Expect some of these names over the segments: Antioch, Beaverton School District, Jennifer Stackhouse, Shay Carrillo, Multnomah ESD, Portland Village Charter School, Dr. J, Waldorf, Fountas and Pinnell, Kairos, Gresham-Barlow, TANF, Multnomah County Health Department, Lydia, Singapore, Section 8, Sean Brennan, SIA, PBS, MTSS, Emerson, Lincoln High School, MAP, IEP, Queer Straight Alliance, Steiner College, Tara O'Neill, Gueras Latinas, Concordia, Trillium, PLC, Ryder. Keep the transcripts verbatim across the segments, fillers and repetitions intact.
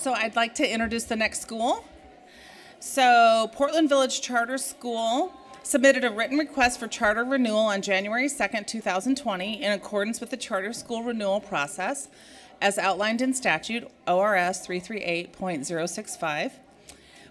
So I'd like to introduce the next school. So Portland Village Charter School submitted a written request for charter renewal on January second, two thousand twenty in accordance with the charter school renewal process as outlined in statute O R S three thirty-eight point zero six five.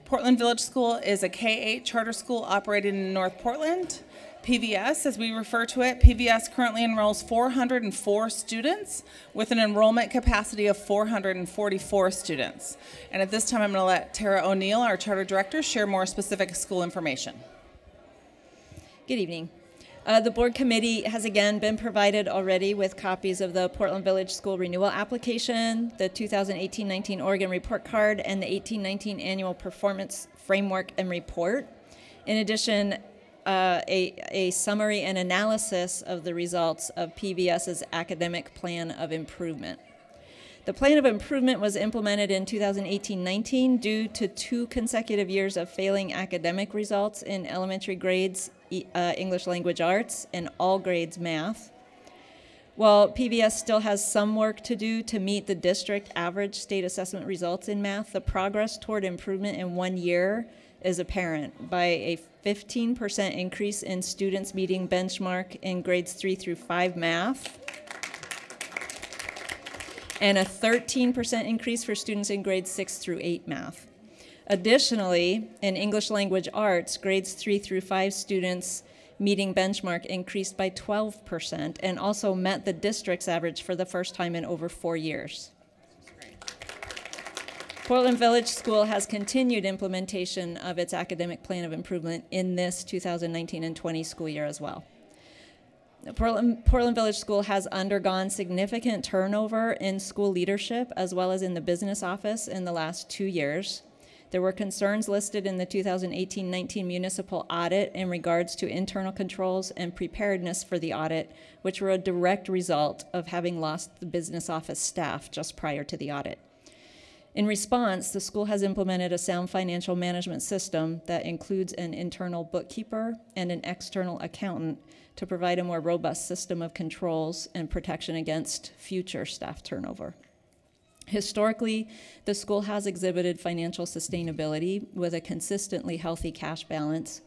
Portland Village School is a K through eight charter school operated in North Portland. P B S, as we refer to it, P B S currently enrolls four hundred four students with an enrollment capacity of four hundred forty-four students. And at this time, I'm going to let Tara O'Neill, our charter director, share more specific school information. Good evening. Uh, the board committee has again been provided already with copies of the Portland Village School renewal application, the two thousand eighteen nineteen Oregon report card, and the eighteen nineteen annual performance framework and report. In addition, uh, a, a summary and analysis of the results of PBS's academic plan of improvement. The plan of improvement was implemented in two thousand eighteen nineteen due to two consecutive years of failing academic results in elementary grades, uh, English language arts, and all grades math. While P B S still has some work to do to meet the district average state assessment results in math, the progress toward improvement in one year is apparent by a fifteen percent increase in students meeting benchmark in grades three through five math, and a thirteen percent increase for students in grades six through eight math. Additionally, in English language arts, grades three through five students meeting benchmark increased by twelve percent and also met the district's average for the first time in over four years. Portland Village School has continued implementation of its academic plan of improvement in this two thousand nineteen and twenty school year as well. Portland, Portland Village School has undergone significant turnover in school leadership as well as in the business office in the last two years. There were concerns listed in the two thousand eighteen nineteen municipal audit in regards to internal controls and preparedness for the audit, which were a direct result of having lost the business office staff just prior to the audit. In response, the school has implemented a sound financial management system that includes an internal bookkeeper and an external accountant to provide a more robust system of controls and protection against future staff turnover. Historically, the school has exhibited financial sustainability with a consistently healthy cash balance.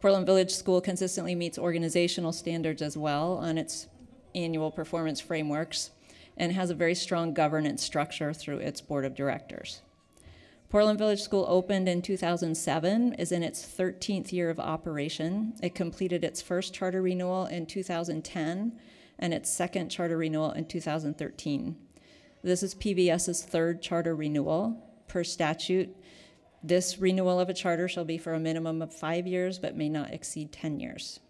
Portland Village School consistently meets organizational standards as well on its annual performance frameworks, and has a very strong governance structure through its board of directors. Portland Village School opened in two thousand seven, is in its thirteenth year of operation. It completed its first charter renewal in two thousand ten and its second charter renewal in two thousand thirteen. This is PBS's third charter renewal. Per statute, this renewal of a charter shall be for a minimum of five years but may not exceed ten years.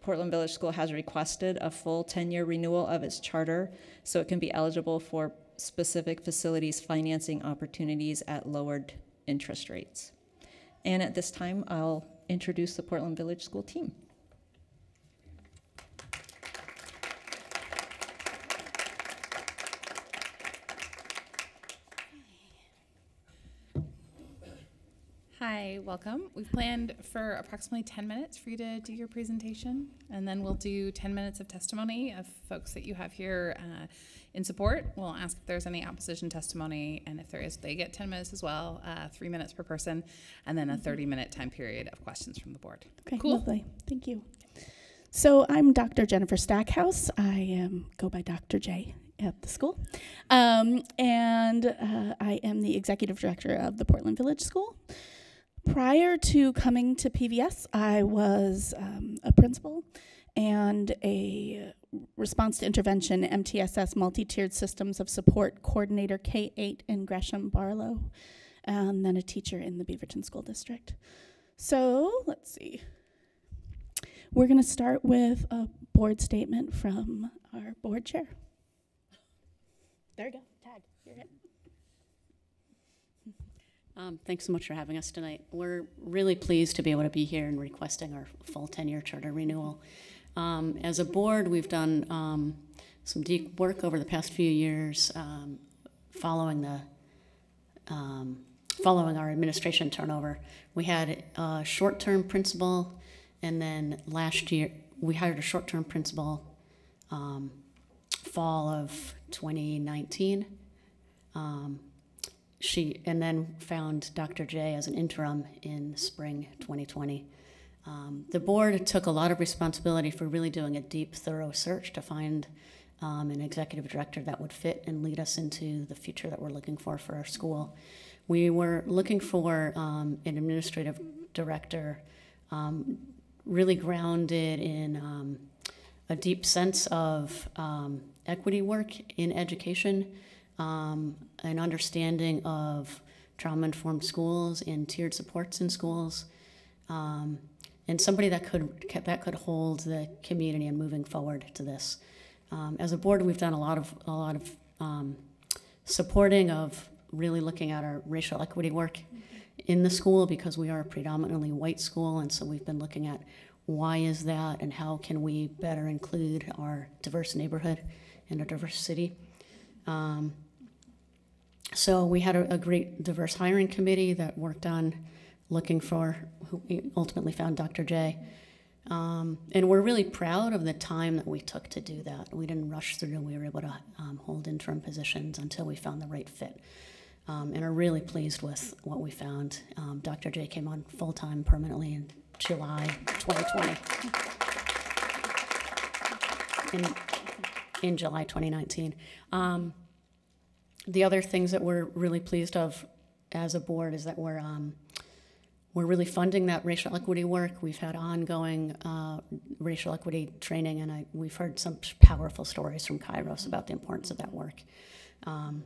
Portland Village School has requested a full ten-year renewal of its charter so it can be eligible for specific facilities financing opportunities at lowered interest rates. And at this time, I'll introduce the Portland Village School team. Hi, welcome. We've planned for approximately ten minutes for you to do your presentation, and then we'll do ten minutes of testimony of folks that you have here uh, in support. We'll ask if there's any opposition testimony, and if there is, they get ten minutes as well, uh, three minutes per person, and then a thirty-minute time period of questions from the board. Okay, cool. Lovely. Thank you. So I'm Doctor Jennifer Stackhouse. I um, go by Doctor J at the school, um, and uh, I am the executive director of the Portland Village School. Prior to coming to P V S, I was um, a principal and a response to intervention M T S S multi-tiered systems of support coordinator K through eight in Gresham-Barlow, and then a teacher in the Beaverton School District. So let's see. We're going to start with a board statement from our board chair. There you go. Tag. You're it. Um, thanks so much for having us tonight. We're really pleased to be able to be here and requesting our full ten-year charter renewal. Um, as a board, we've done um, some deep work over the past few years um, following the um, following our administration turnover. We had a short-term principal, and then last year we hired a short-term principal um, fall of twenty nineteen. Um, she and then found Doctor J as an interim in spring twenty twenty. Um, the board took a lot of responsibility for really doing a deep, thorough search to find um, an executive director that would fit and lead us into the future that we're looking for for our school. We were looking for um, an administrative director um, really grounded in um, a deep sense of um, equity work in education, um, an understanding of trauma-informed schools and tiered supports in schools, um, and somebody that could that could hold the community and moving forward to this. Um, as a board, we've done a lot of a lot of um, supporting of really looking at our racial equity work in the school, because we are a predominantly white school, and so we've been looking at why is that and how can we better include our diverse neighborhood and our diverse city. Um, so we had a, a great diverse hiring committee that worked on looking for who we ultimately found Doctor J. Um, and we're really proud of the time that we took to do that. We didn't rush through. We were able to um, hold interim positions until we found the right fit. Um, and are really pleased with what we found. Um, Doctor J came on full-time permanently in July twenty twenty. In, in July twenty nineteen. Um, the other things that we're really pleased of as a board is that we're, um, we're really funding that racial equity work. We've had ongoing uh, racial equity training, and I, we've heard some powerful stories from Kairos about the importance of that work. Um,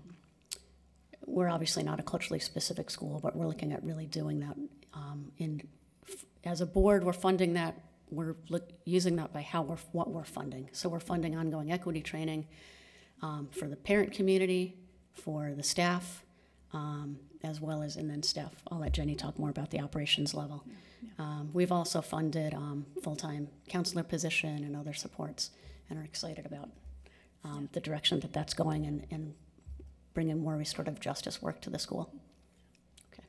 We're obviously not a culturally specific school, but we're looking at really doing that. Um, in, f as a board, we're funding that. We're look using that by how we're what we're funding. So we're funding ongoing equity training um, for the parent community, for the staff, um, as well as and then staff. I'll let Jenny talk more about the operations level. Yeah, yeah. Um, we've also funded um, full-time counselor position and other supports, and are excited about um, yeah. the direction that that's going and. and bringing more restorative justice work to the school. Okay.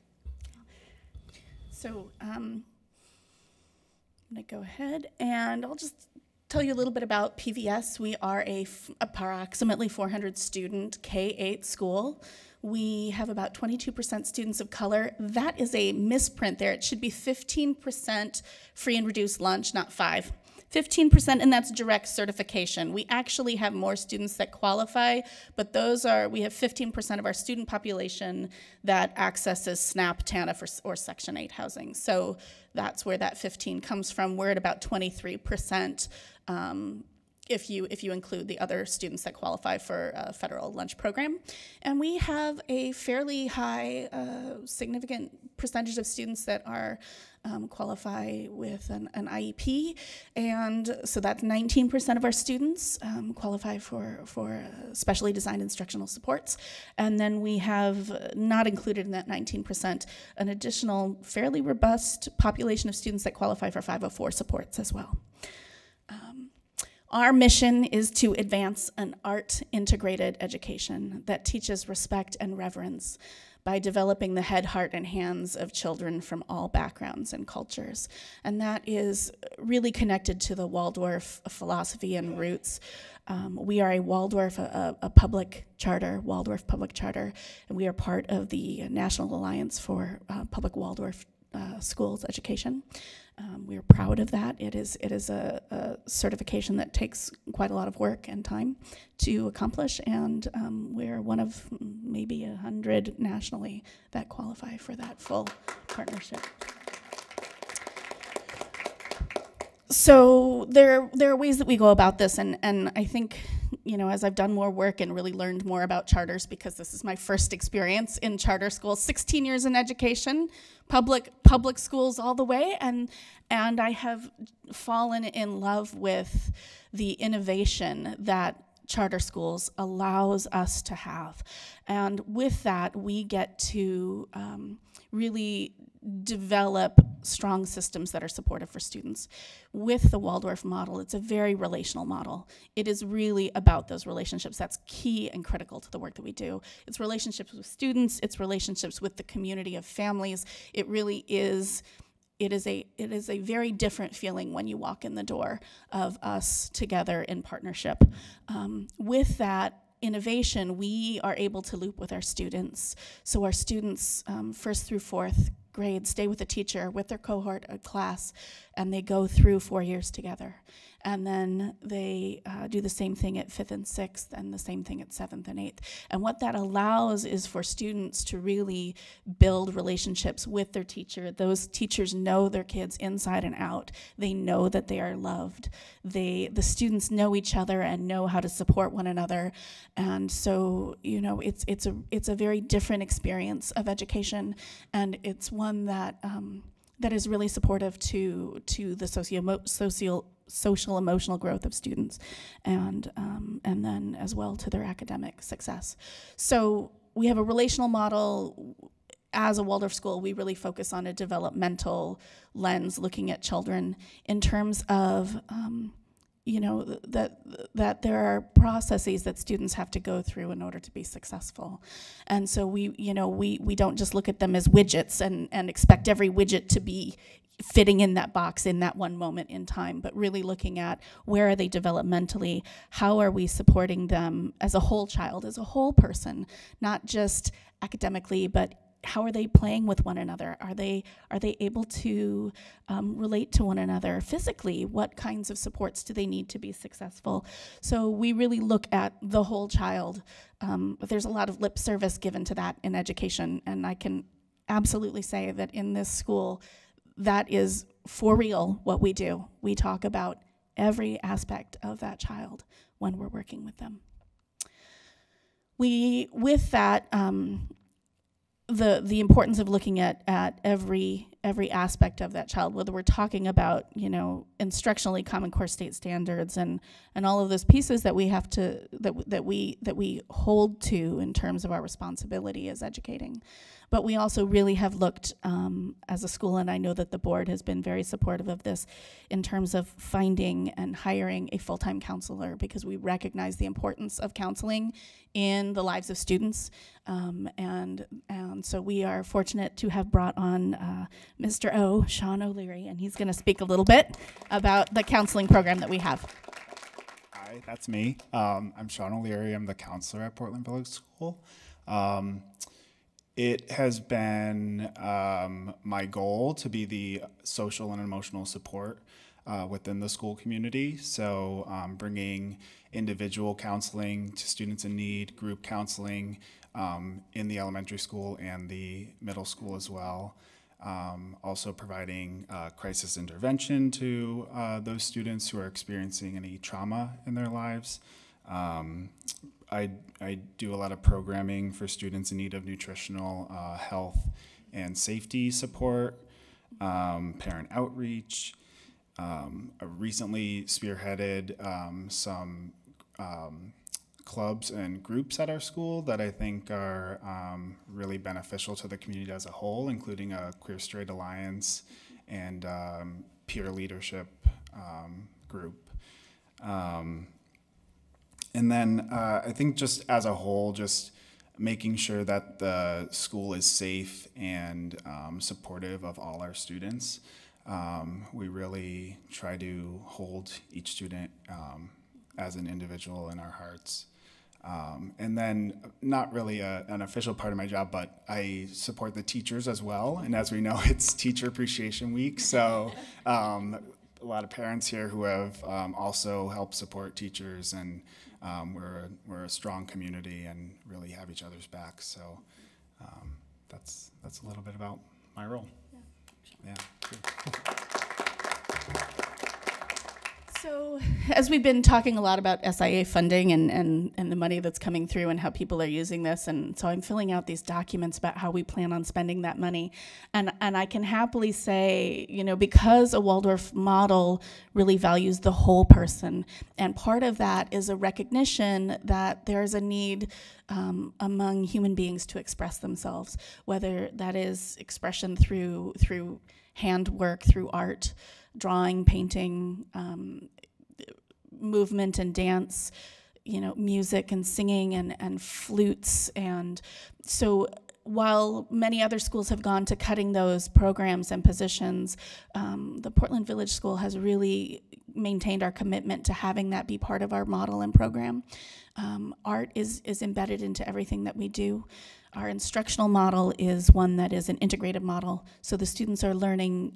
So um, I'm gonna go ahead and I'll just tell you a little bit about P V S. We are a f approximately four hundred student K eight school. We have about twenty-two percent students of color. That is a misprint there. It should be fifteen percent free and reduced lunch, not five. fifteen percent, and that's direct certification. We actually have more students that qualify, but those are, we have fifteen percent of our student population that accesses SNAP, TANF, or, or Section eight housing. So that's where that fifteen comes from. We're at about twenty-three percent um, if you, if you include the other students that qualify for a federal lunch program. And we have a fairly high, uh, significant percentage of students that are Um, qualify with an, an I E P, and so that's nineteen percent of our students um, qualify for, for uh, specially designed instructional supports. And then we have not included in that nineteen percent an additional fairly robust population of students that qualify for five oh four supports as well. Um, Our mission is to advance an art-integrated education that teaches respect and reverence by developing the head, heart, and hands of children from all backgrounds and cultures. And that is really connected to the Waldorf philosophy and roots. Um, we are a Waldorf, a, a public charter, Waldorf public charter, and we are part of the National Alliance for uh, Public Waldorf Uh, schools education. Um, we are proud of that. It is it is a, a certification that takes quite a lot of work and time to accomplish, and um, we're one of maybe a hundred nationally that qualify for that full partnership. So there there are ways that we go about this, and and I think, you know, as I've done more work and really learned more about charters, because this is my first experience in charter schools, sixteen years in education, public public schools all the way, and and I have fallen in love with the innovation that charter schools allows us to have. And with that, we get to um, really develop strong systems that are supportive for students. With the Waldorf model, it's a very relational model. It is really about those relationships. That's key and critical to the work that we do. It's relationships with students, it's relationships with the community of families. It really is, it is a, it is a very different feeling when you walk in the door of us together in partnership. Um, with that, innovation, we are able to loop with our students. So our students, um, first through fourth grade, stay with a teacher, with their cohort, a class, and they go through four years together. And then they uh, do the same thing at fifth and sixth, and the same thing at seventh and eighth. And what that allows is for students to really build relationships with their teacher. Those teachers know their kids inside and out. They know that they are loved. They, the students know each other and know how to support one another. And so, you know, it's, it's, a, it's a very different experience of education, and it's one that, um, that is really supportive to, to the socio social social emotional growth of students, and um, and then as well to their academic success. So we have a relational model. As a Waldorf school, we really focus on a developmental lens, looking at children in terms of um, you know, that that there are processes that students have to go through in order to be successful. And so we, you know, we we don't just look at them as widgets and and expect every widget to be fitting in that box in that one moment in time, but really looking at where are they developmentally, how are we supporting them as a whole child, as a whole person, not just academically, but how are they playing with one another? Are they, are they able to um, relate to one another physically? What kinds of supports do they need to be successful? So we really look at the whole child. Um, but there's a lot of lip service given to that in education, and I can absolutely say that in this school, that is for real what we do. We talk about every aspect of that child when we're working with them. We, with that, um, the the importance of looking at at every every aspect of that child, whether we're talking about, you know, instructionally Common Core state standards and and all of those pieces that we have to that that we that we hold to in terms of our responsibility as educating. But we also really have looked um, as a school, and I know that the board has been very supportive of this, in terms of finding and hiring a full-time counselor, because we recognize the importance of counseling in the lives of students. Um, and, and so we are fortunate to have brought on uh, Mister O, Sean O'Leary, and he's gonna speak a little bit about the counseling program that we have. Hi, that's me. Um, I'm Sean O'Leary. I'm the counselor at Portland Village School. Um, It has been um, my goal to be the social and emotional support uh, within the school community. So um, bringing individual counseling to students in need, group counseling um, in the elementary school and the middle school as well. Um, also providing uh, crisis intervention to uh, those students who are experiencing any trauma in their lives. Um, I, I do a lot of programming for students in need of nutritional uh, health and safety support, um, parent outreach. Um, I recently spearheaded um, some um, clubs and groups at our school that I think are um, really beneficial to the community as a whole, including a Queer Straight Alliance and um, peer leadership um, group. Um, And then uh, I think just as a whole, just making sure that the school is safe and um, supportive of all our students. Um, we really try to hold each student um, as an individual in our hearts. Um, and then not really a, an official part of my job, but I support the teachers as well. And as we know, it's Teacher Appreciation Week. So um, a lot of parents here who have um, also helped support teachers, and Um, we're, a, we're a strong community and really have each other's back. So um, that's, that's a little bit about my role. Yeah. Yeah. So as we've been talking a lot about S I A funding and, and, and the money that's coming through and how people are using this, and so I'm filling out these documents about how we plan on spending that money. And, and I can happily say, you know, because a Waldorf model really values the whole person, and part of that is a recognition that there's a need Um, among human beings to express themselves, whether that is expression through through handwork, through art, drawing, painting, um, movement and dance, you know, music and singing and and flutes. And so while many other schools have gone to cutting those programs and positions, um, the Portland Village School has really maintained our commitment to having that be part of our model and program. Um, art is, is embedded into everything that we do. Our instructional model is one that is an integrated model. So the students are learning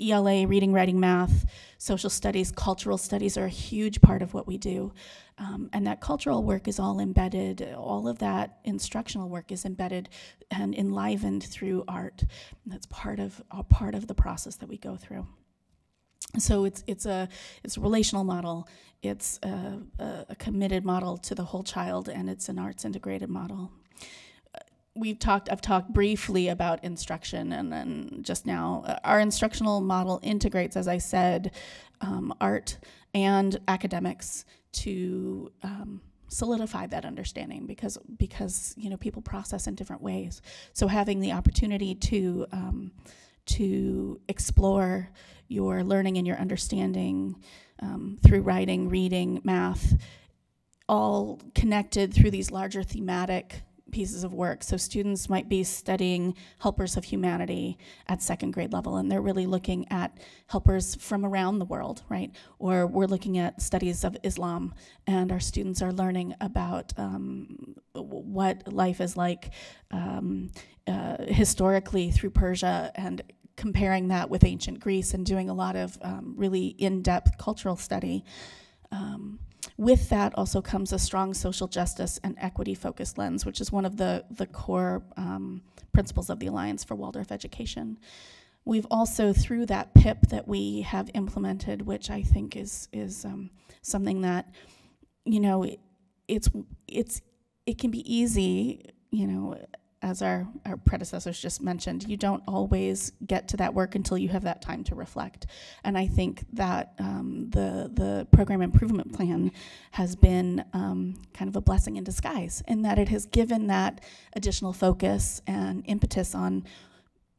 E L A, reading, writing, math, social studies, cultural studies are a huge part of what we do. Um, and that cultural work is all embedded, all of that instructional work is embedded and enlivened through art. And that's part of, uh, part of the process that we go through. So it's, it's, a, it's a relational model, it's a, a committed model to the whole child, and it's an arts integrated model. We've talked, I've talked briefly about instruction, and then just now, our instructional model integrates, as I said, um, art and academics to um, solidify that understanding, because, because you know, people process in different ways. So having the opportunity to, um, to explore your learning and your understanding um, through writing, reading, math, all connected through these larger thematic pieces of work. So students might be studying helpers of humanity at second grade level, and they're really looking at helpers from around the world, right? Or we're looking at studies of Islam, and our students are learning about um, what life is like um, uh, historically through Persia, and comparing that with ancient Greece, and doing a lot of um, really in-depth cultural study. Um, With that also comes a strong social justice and equity-focused lens, which is one of the, the core um, principles of the Alliance for Waldorf Education. We've also, through that P I P that we have implemented, which I think is, is um, something that, you know, it, it's, it's, it can be easy, you know, as our, our predecessors just mentioned, you don't always get to that work until you have that time to reflect. And I think that um, the, the program improvement plan has been um, kind of a blessing in disguise, in that it has given that additional focus and impetus on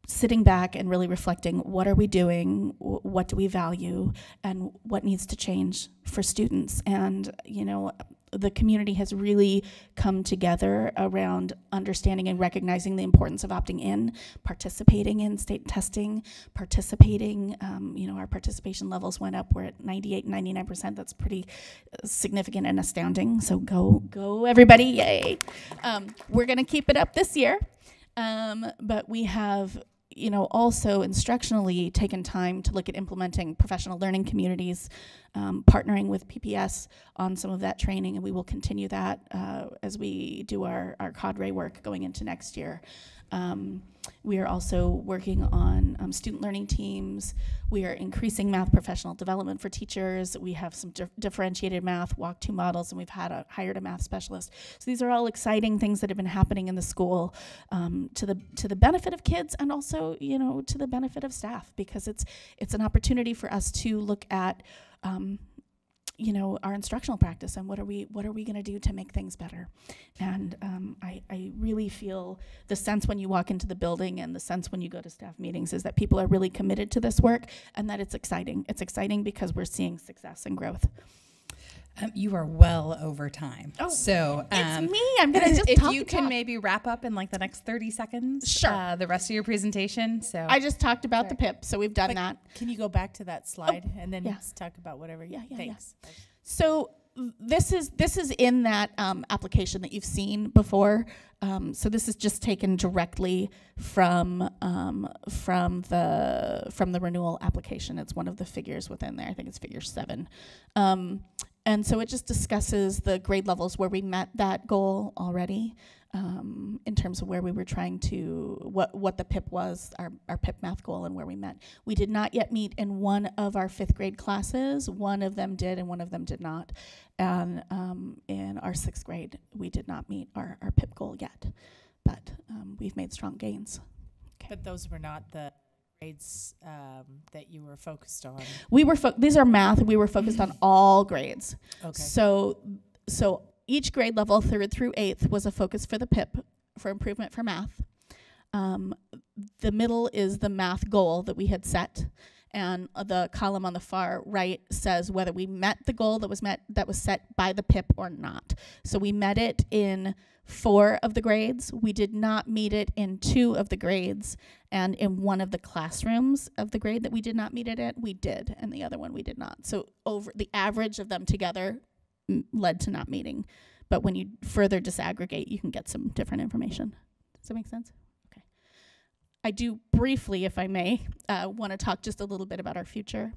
sitting back and really reflecting, what are we doing, what do we value, and what needs to change for students. And, you know, the community has really come together around understanding and recognizing the importance of opting in, participating in state testing, participating, um, you know, our participation levels went up. We're at ninety-eight, ninety-nine percent. That's pretty significant and astounding. So go, go everybody, yay. Um, we're gonna keep it up this year, um, but we have, you know, also instructionally taken time to look at implementing professional learning communities, um, partnering with P B S on some of that training, and we will continue that uh, as we do our, our cadre work going into next year. Um, we are also working on um, student learning teams. We are increasing math professional development for teachers. We have some di differentiated math walk two models, and we've had a, hired a math specialist. So these are all exciting things that have been happening in the school um, to the to the benefit of kids, and also, you know, to the benefit of staff, because it's it's an opportunity for us to look at um, you know, our instructional practice, and what are we what are we gonna do to make things better. And um, I, I really feel the sense when you walk into the building, and the sense when you go to staff meetings, is that people are really committed to this work, and that it's exciting. It's exciting because we're seeing success and growth. Um, you are well over time. Oh, so um, it's me. I'm gonna just if talk you can talk. Maybe wrap up in like the next thirty seconds. Sure. Uh, the rest of your presentation. So I just talked about sure. the P I P, so we've done but that. Can you go back to that slide oh, and then yeah. just talk about whatever? You, yeah, yeah, thanks. Yeah. So this is this is in that um, application that you've seen before. Um, so this is just taken directly from um, from the from the renewal application. It's one of the figures within there. I think it's figure seven. Um, And so it just discusses the grade levels where we met that goal already, um, in terms of where we were trying to, what, what the P I P was, our, our P I P math goal, and where we met. We did not yet meet in one of our fifth grade classes. One of them did and one of them did not. And um, in our sixth grade, we did not meet our, our P I P goal yet, but um, we've made strong gains. Okay. But those were not the grades um, that you were focused on. We were fo these are math. We were focused on all grades. Okay. So, so each grade level, third through eighth, was a focus for the P I P for improvement for math. Um, the middle is the math goal that we had set, and the column on the far right says whether we met the goal that was met that was set by the P I P or not. So we met it in four of the grades, we did not meet it in two of the grades, and in one of the classrooms of the grade that we did not meet it at, we did, and the other one we did not. So over the average of them together m led to not meeting, but when you further disaggregate, you can get some different information. Does that make sense? Okay. I do briefly, if I may, uh, want to talk just a little bit about our future.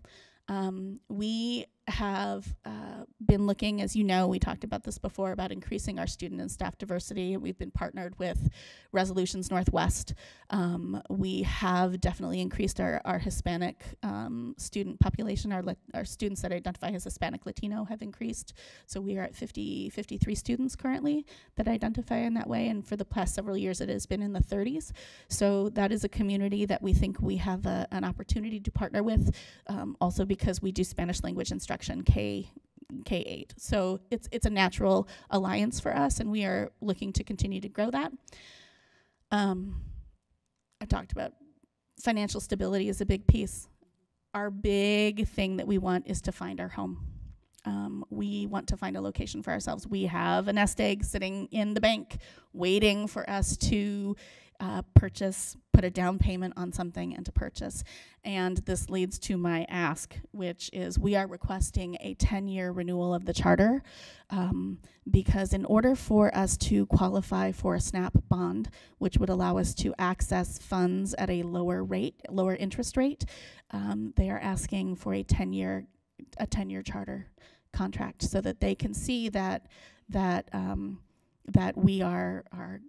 Um, we have uh, been looking, as you know, we talked about this before, about increasing our student and staff diversity. We've been partnered with Resolutions Northwest. Um, we have definitely increased our, our Hispanic um, student population. Our, our students that identify as Hispanic Latino have increased. So we are at fifty, fifty-three students currently that identify in that way. And for the past several years, it has been in the thirties. So that is a community that we think we have a, an opportunity to partner with. Um, also because we do Spanish language instruction K eight. So it's, it's a natural alliance for us, and we are looking to continue to grow that. Um, I talked about financial stability is a big piece. Our big thing that we want is to find our home. Um, we want to find a location for ourselves. We have a nest egg sitting in the bank waiting for us to uh, purchase, put a down payment on something and to purchase. And this leads to my ask, which is we are requesting a ten-year renewal of the charter um, because in order for us to qualify for a SNAP bond, which would allow us to access funds at a lower rate, lower interest rate, um, they are asking for a ten-year a ten-year charter contract so that they can see that that um, that we are are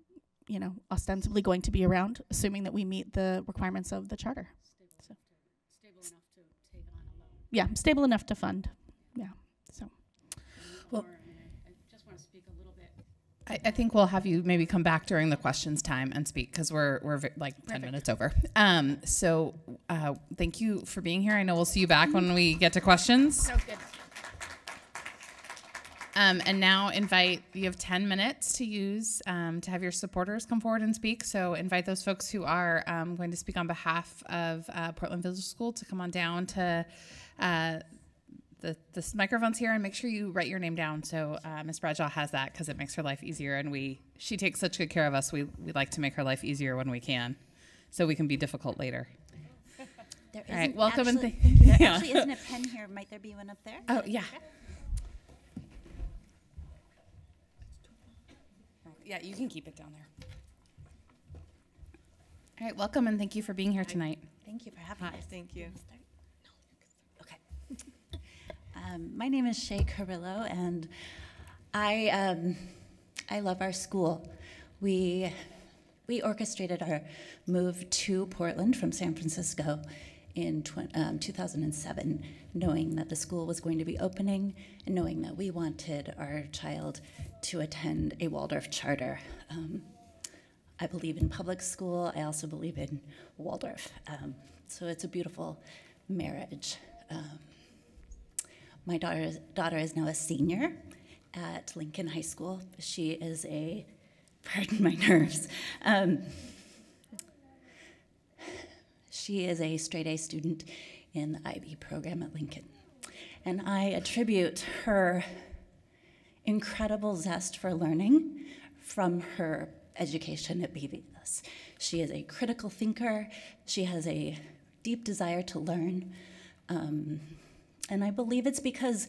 you know ostensibly going to be around, assuming that we meet the requirements of the charter. Stable, so. enough, to, stable enough to take on a loan. Yeah, stable enough to fund. Yeah. So. Well, I, I just want to speak a little bit. I, I think we'll have you maybe come back during the questions time and speak because we're we're like ten Perfect. minutes over. Um. So, uh, thank you for being here. I know we'll see you back when we get to questions. So good. Um, and now invite, you have ten minutes to use um, to have your supporters come forward and speak. So invite those folks who are um, going to speak on behalf of uh, Portland Village School to come on down to uh, the, the microphones here and make sure you write your name down. So uh, Miz Bradshaw has that because it makes her life easier, and we she takes such good care of us. We, we like to make her life easier when we can so we can be difficult later. There All right, welcome. Actually, and thank you. There yeah. actually isn't a pen here. Might there be one up there? Oh, yeah. Okay. Yeah, you can keep it down there. All right, welcome, and thank you for being here tonight. Thank you for having Hi, us. Thank you. Okay. Um, my name is Shay Carrillo, and I um, I love our school. We we orchestrated our move to Portland from San Francisco in um, two thousand seven, knowing that the school was going to be opening and knowing that we wanted our child to attend a Waldorf charter. Um, I believe in public school. I also believe in Waldorf. Um, so it's a beautiful marriage. Um, my daughter, daughter is now a senior at Lincoln High School. She is a, pardon my nerves, um, she is a straight A student in the I B program at Lincoln. And I attribute her incredible zest for learning from her education at P B S. She is a critical thinker. She has a deep desire to learn. Um, and I believe it's because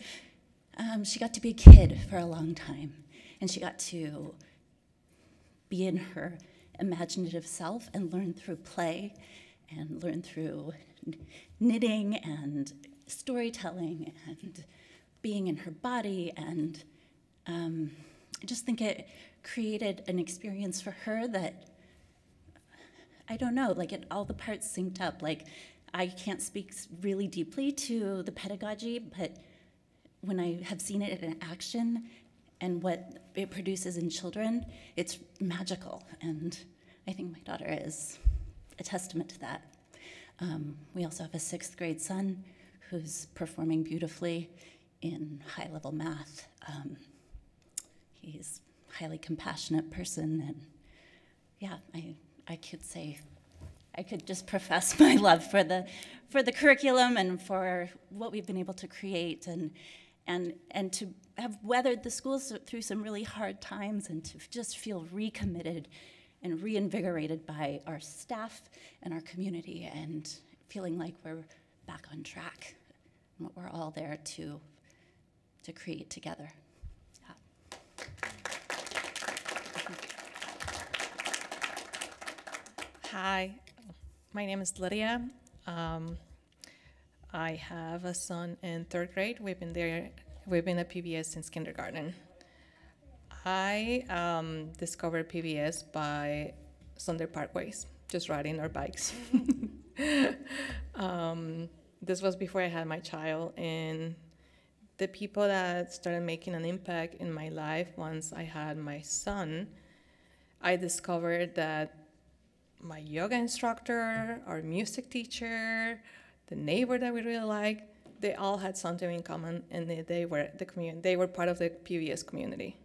um, she got to be a kid for a long time. And she got to be in her imaginative self and learn through play, and learn through knitting and storytelling and being in her body. And um, I just think it created an experience for her that, I don't know, like it, all the parts synced up. Like I can't speak really deeply to the pedagogy, but when I have seen it in action and what it produces in children, it's magical. And I think my daughter is a testament to that. Um, we also have a sixth grade son who's performing beautifully in high level math. Um, he's a highly compassionate person, and yeah, I, I could say I could just profess my love for the for the curriculum and for what we've been able to create, and and and to have weathered the schools through some really hard times, and to just feel recommitted and reinvigorated by our staff and our community, and feeling like we're back on track and what we're all there to to create together. Yeah. Hi, my name is Lydia. Um, I have a son in third grade. We've been there. We've been at P B S since kindergarten. I um, discovered P B S by Sunday Parkways, just riding our bikes. um, this was before I had my child, and the people that started making an impact in my life once I had my son, I discovered that my yoga instructor, our music teacher, the neighbor that we really liked, they all had something in common, and they, they were the community. They were part of the P B S community,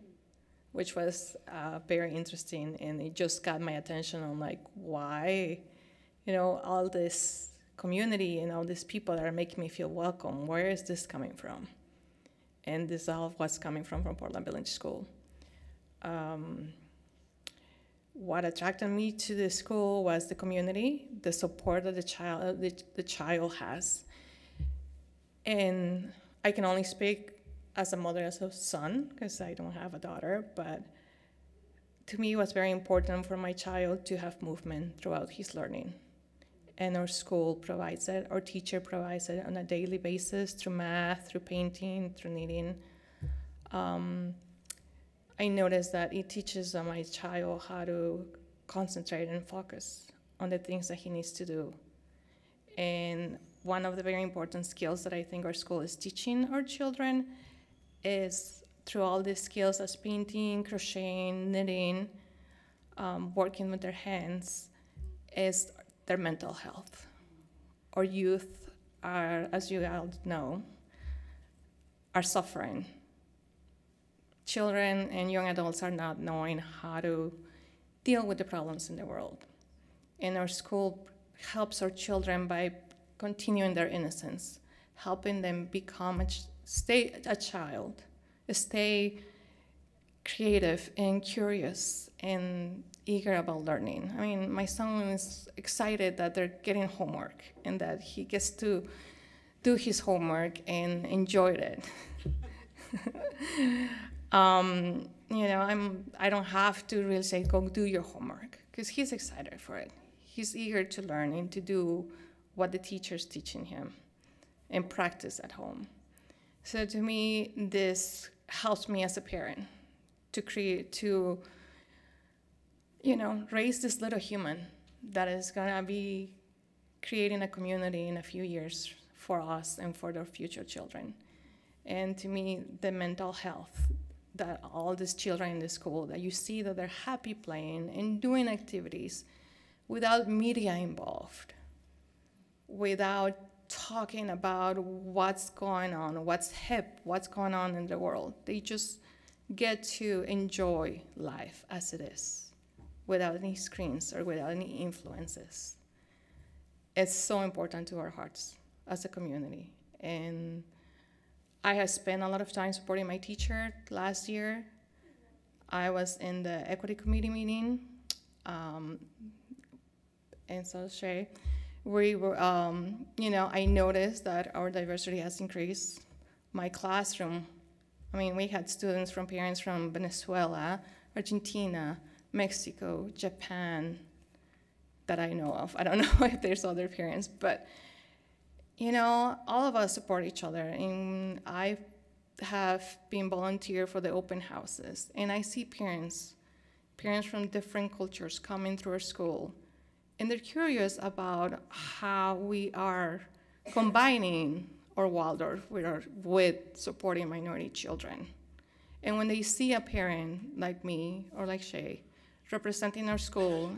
which was uh, very interesting, and it just got my attention on like why, you know, all this community and all these people that are making me feel welcome. Where is this coming from? And this is all what's coming from from Portland Village School. Um, what attracted me to the school was the community, the support that the child the, the child has. And I can only speak as a mother, as a son, because I don't have a daughter, but to me it was very important for my child to have movement throughout his learning. And our school provides it, our teacher provides it on a daily basis through math, through painting, through knitting. Um, I noticed that it teaches my child how to concentrate and focus on the things that he needs to do. And one of the very important skills that I think our school is teaching our children is through all these skills as painting, crocheting, knitting, um, working with their hands, is their mental health. Our youth are, as you all know, are suffering. Children and young adults are not knowing how to deal with the problems in the world. And our school helps our children by continuing their innocence, helping them become a, stay a child, stay creative and curious and eager about learning. I mean, my son is excited that they're getting homework and that he gets to do his homework and enjoy it. um, you know, I'm, I don't have to really say, go do your homework, because he's excited for it. He's eager to learn and to do what the teacher's teaching him and practice at home. So to me, this helps me as a parent to create, to, you know, raise this little human that is gonna be creating a community in a few years for us and for their future children. And to me, the mental health that all these children in the school, that you see that they're happy playing and doing activities without media involved, without talking about what's going on, what's hip, what's going on in the world. They just get to enjoy life as it is, without any screens or without any influences. It's so important to our hearts as a community. And I have spent a lot of time supporting my teacher. Last year, I was in the equity committee meeting, um, and so Shay. We were, um, you know, I noticed that our diversity has increased. My classroom, I mean, we had students from parents from Venezuela, Argentina, Mexico, Japan, that I know of. I don't know if there's other parents, but, you know, all of us support each other. And I have been volunteer for the open houses, and I see parents, parents from different cultures coming through our school. And they're curious about how we are combining our Waldorf with, our, with supporting minority children. And when they see a parent like me or like Shay representing our school,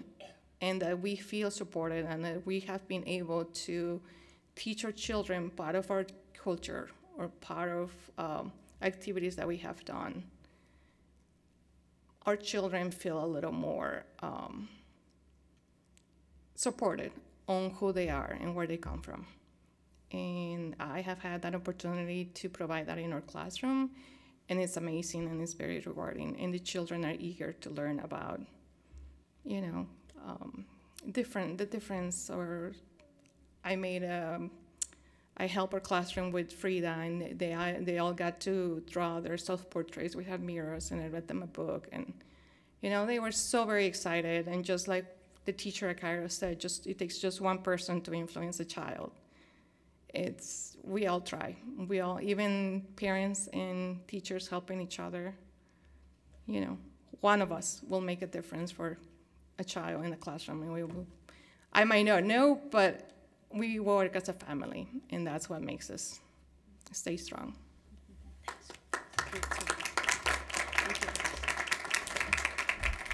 and that we feel supported and that we have been able to teach our children part of our culture or part of um, activities that we have done, our children feel a little more um, supported on who they are and where they come from. And I have had that opportunity to provide that in our classroom, and it's amazing and it's very rewarding. And the children are eager to learn about, you know, um, different the difference. Or I made a, I helped our classroom with Frida, and they I, they all got to draw their self-portraits. We had mirrors, and I read them a book, and you know, they were so very excited. And just like the teacher at Kairos said, just it takes just one person to influence a child. It's, we all try, we all, even parents and teachers helping each other, you know, one of us will make a difference for a child in the classroom, and we will, I might not know, but we work as a family, and that's what makes us stay strong.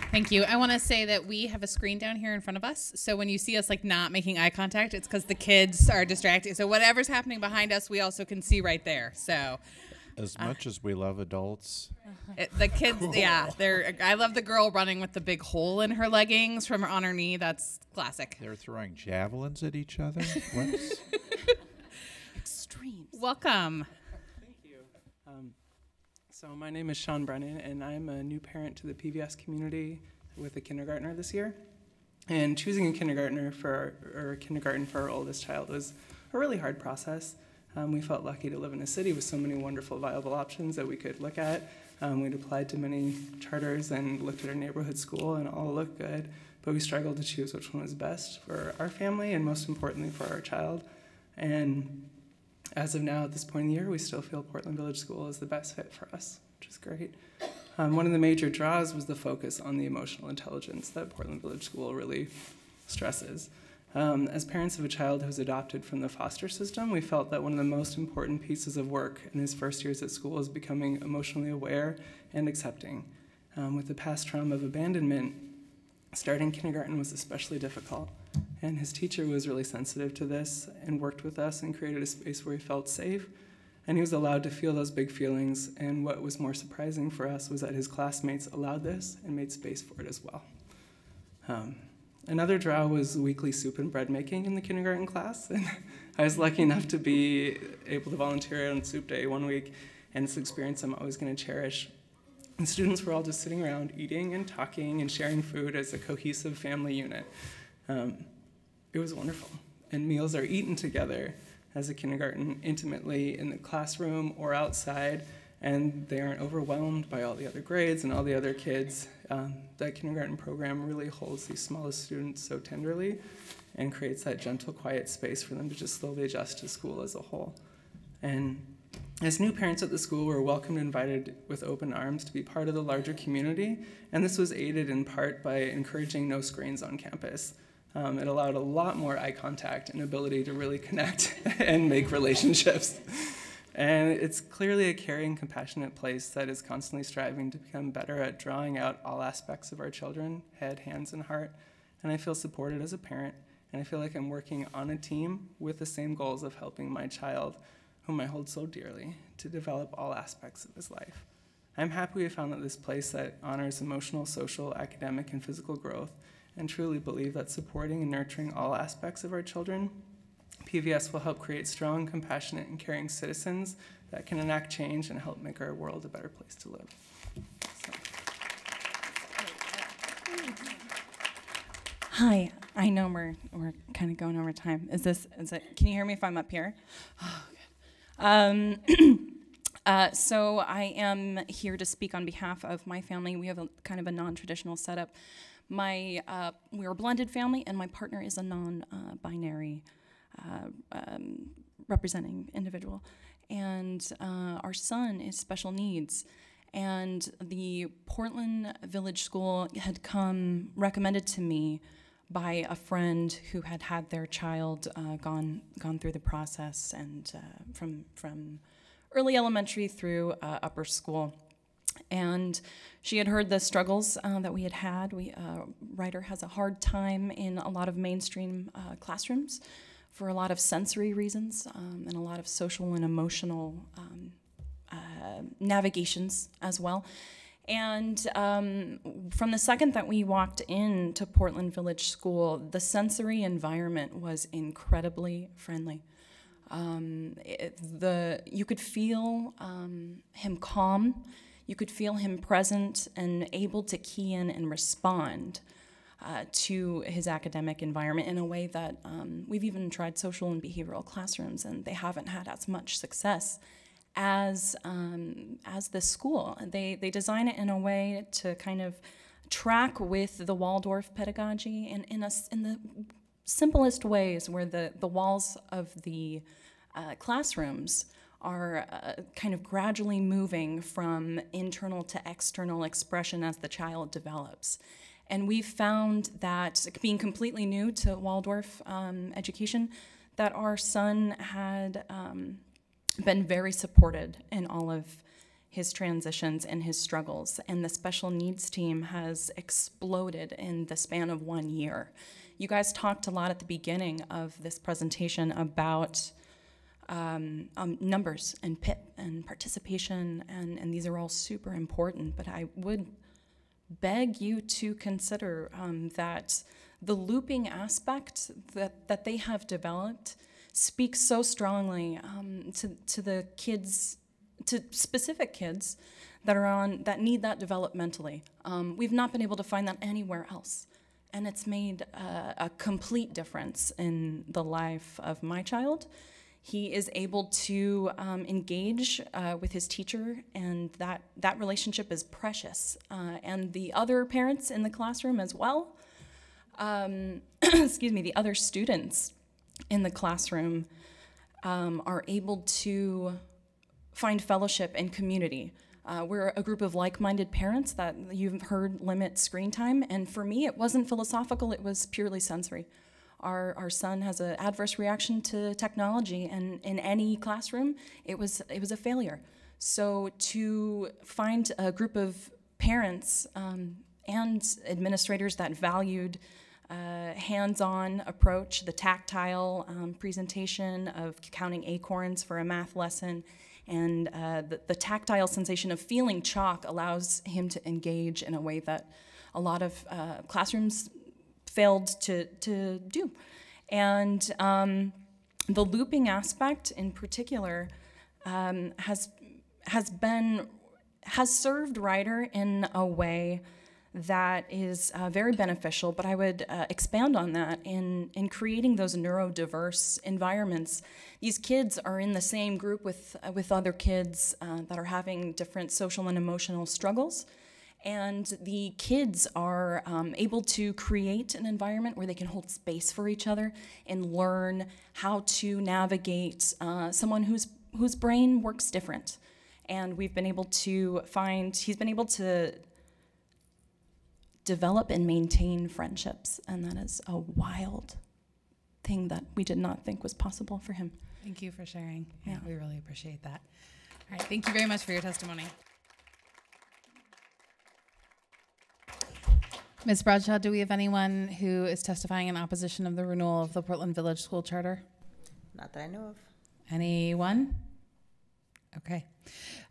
Thank you. I want to say that we have a screen down here in front of us, so when you see us like not making eye contact, it's because the kids are distracted. So whatever's happening behind us, we also can see right there. So, as uh, much as we love adults, it, the kids, cool. yeah, they're. I love the girl running with the big hole in her leggings from on her knee. That's classic. They're throwing javelins at each other. What's extremes? Welcome. Thank you. Um, So my name is Sean Brennan, and I'm a new parent to the P B S community with a kindergartner this year. And choosing a kindergartner for our, or a kindergarten for our oldest child was a really hard process. Um, we felt lucky to live in a city with so many wonderful, viable options that we could look at. Um, we'd applied to many charters and looked at our neighborhood school, and all looked good, but we struggled to choose which one was best for our family and most importantly for our child. And as of now, at this point in the year, we still feel Portland Village School is the best fit for us, which is great. Um, one of the major draws was the focus on the emotional intelligence that Portland Village School really stresses. Um, as parents of a child who's adopted from the foster system, we felt that one of the most important pieces of work in his first years at school is becoming emotionally aware and accepting. Um, with the past trauma of abandonment, starting kindergarten was especially difficult. And his teacher was really sensitive to this and worked with us and created a space where he felt safe. And he was allowed to feel those big feelings. And what was more surprising for us was that his classmates allowed this and made space for it as well. Um, another draw was weekly soup and bread making in the kindergarten class. And I was lucky enough to be able to volunteer on soup day one week. And this experience I'm always going to cherish. And students were all just sitting around eating and talking and sharing food as a cohesive family unit. Um, It was wonderful. And meals are eaten together as a kindergarten intimately in the classroom or outside, and they aren't overwhelmed by all the other grades and all the other kids. Um, that kindergarten program really holds these smallest students so tenderly and creates that gentle, quiet space for them to just slowly adjust to school as a whole. And as new parents at the school, we were welcomed and invited with open arms to be part of the larger community, and this was aided in part by encouraging no screens on campus. Um, it allowed a lot more eye contact and ability to really connect and make relationships. And it's clearly a caring, compassionate place that is constantly striving to become better at drawing out all aspects of our children, head, hands, and heart. And I feel supported as a parent, and I feel like I'm working on a team with the same goals of helping my child, whom I hold so dearly, to develop all aspects of his life. I'm happy we found that this place that honors emotional, social, academic, and physical growth, and truly believe that supporting and nurturing all aspects of our children, P V S will help create strong, compassionate, and caring citizens that can enact change and help make our world a better place to live. So. Hi, I know we're, we're kind of going over time. Is this, is it, can you hear me if I'm up here? Oh, good. Um, Uh, so I am here to speak on behalf of my family. We have a kind of a non-traditional setup. My, uh, we're a blended family, and my partner is a non-binary uh, um, representing individual. And uh, our son is special needs. And the Portland Village School had come recommended to me by a friend who had had their child uh, gone gone through the process and uh, from from. early elementary through uh, upper school. And she had heard the struggles uh, that we had had. We, uh, Ryder has a hard time in a lot of mainstream uh, classrooms for a lot of sensory reasons um, and a lot of social and emotional um, uh, navigations as well. And um, from the second that we walked into Portland Village School, the sensory environment was incredibly friendly. Um, it, the, you could feel um, him calm, you could feel him present and able to key in and respond uh, to his academic environment in a way that um, we've even tried social and behavioral classrooms, and they haven't had as much success as um, as this school. They, they design it in a way to kind of track with the Waldorf pedagogy and in, a, in the simplest ways where the, the walls of the uh, classrooms are uh, kind of gradually moving from internal to external expression as the child develops. And we've found that, being completely new to Waldorf um, education, that our son had um, been very supported in all of his transitions and his struggles. And the special needs team has exploded in the span of one year. You guys talked a lot at the beginning of this presentation about Um, um, numbers and P I P and participation, and, and these are all super important, but I would beg you to consider um, that the looping aspect that, that they have developed speaks so strongly um, to, to the kids, to specific kids that are on, that need that developmentally. Um, we've not been able to find that anywhere else, and it's made uh, a complete difference in the life of my child. He is able to um, engage uh, with his teacher, and that, that relationship is precious. Uh, and the other parents in the classroom as well, um, excuse me, the other students in the classroom um, are able to find fellowship and community. Uh, we're a group of like-minded parents that you've heard limit screen time, and for me it wasn't philosophical, it was purely sensory. Our, our son has an adverse reaction to technology, and in any classroom, it was, it was a failure. So to find a group of parents um, and administrators that valued uh, hands-on approach, the tactile um, presentation of counting acorns for a math lesson, and uh, the, the tactile sensation of feeling chalk allows him to engage in a way that a lot of uh, classrooms failed to, to do. And um, the looping aspect in particular um, has, has been, has served Ryder in a way that is uh, very beneficial, but I would uh, expand on that in, in creating those neurodiverse environments. These kids are in the same group with, uh, with other kids uh, that are having different social and emotional struggles. And the kids are um, able to create an environment where they can hold space for each other and learn how to navigate uh, someone whose, whose brain works different. And we've been able to find, he's been able to develop and maintain friendships. And that is a wild thing that we did not think was possible for him. Thank you for sharing. Yeah, yeah, we really appreciate that. All right, thank you very much for your testimony. Miz Bradshaw, do we have anyone who is testifying in opposition of the renewal of the Portland Village School Charter? Not that I know of. Anyone? Okay.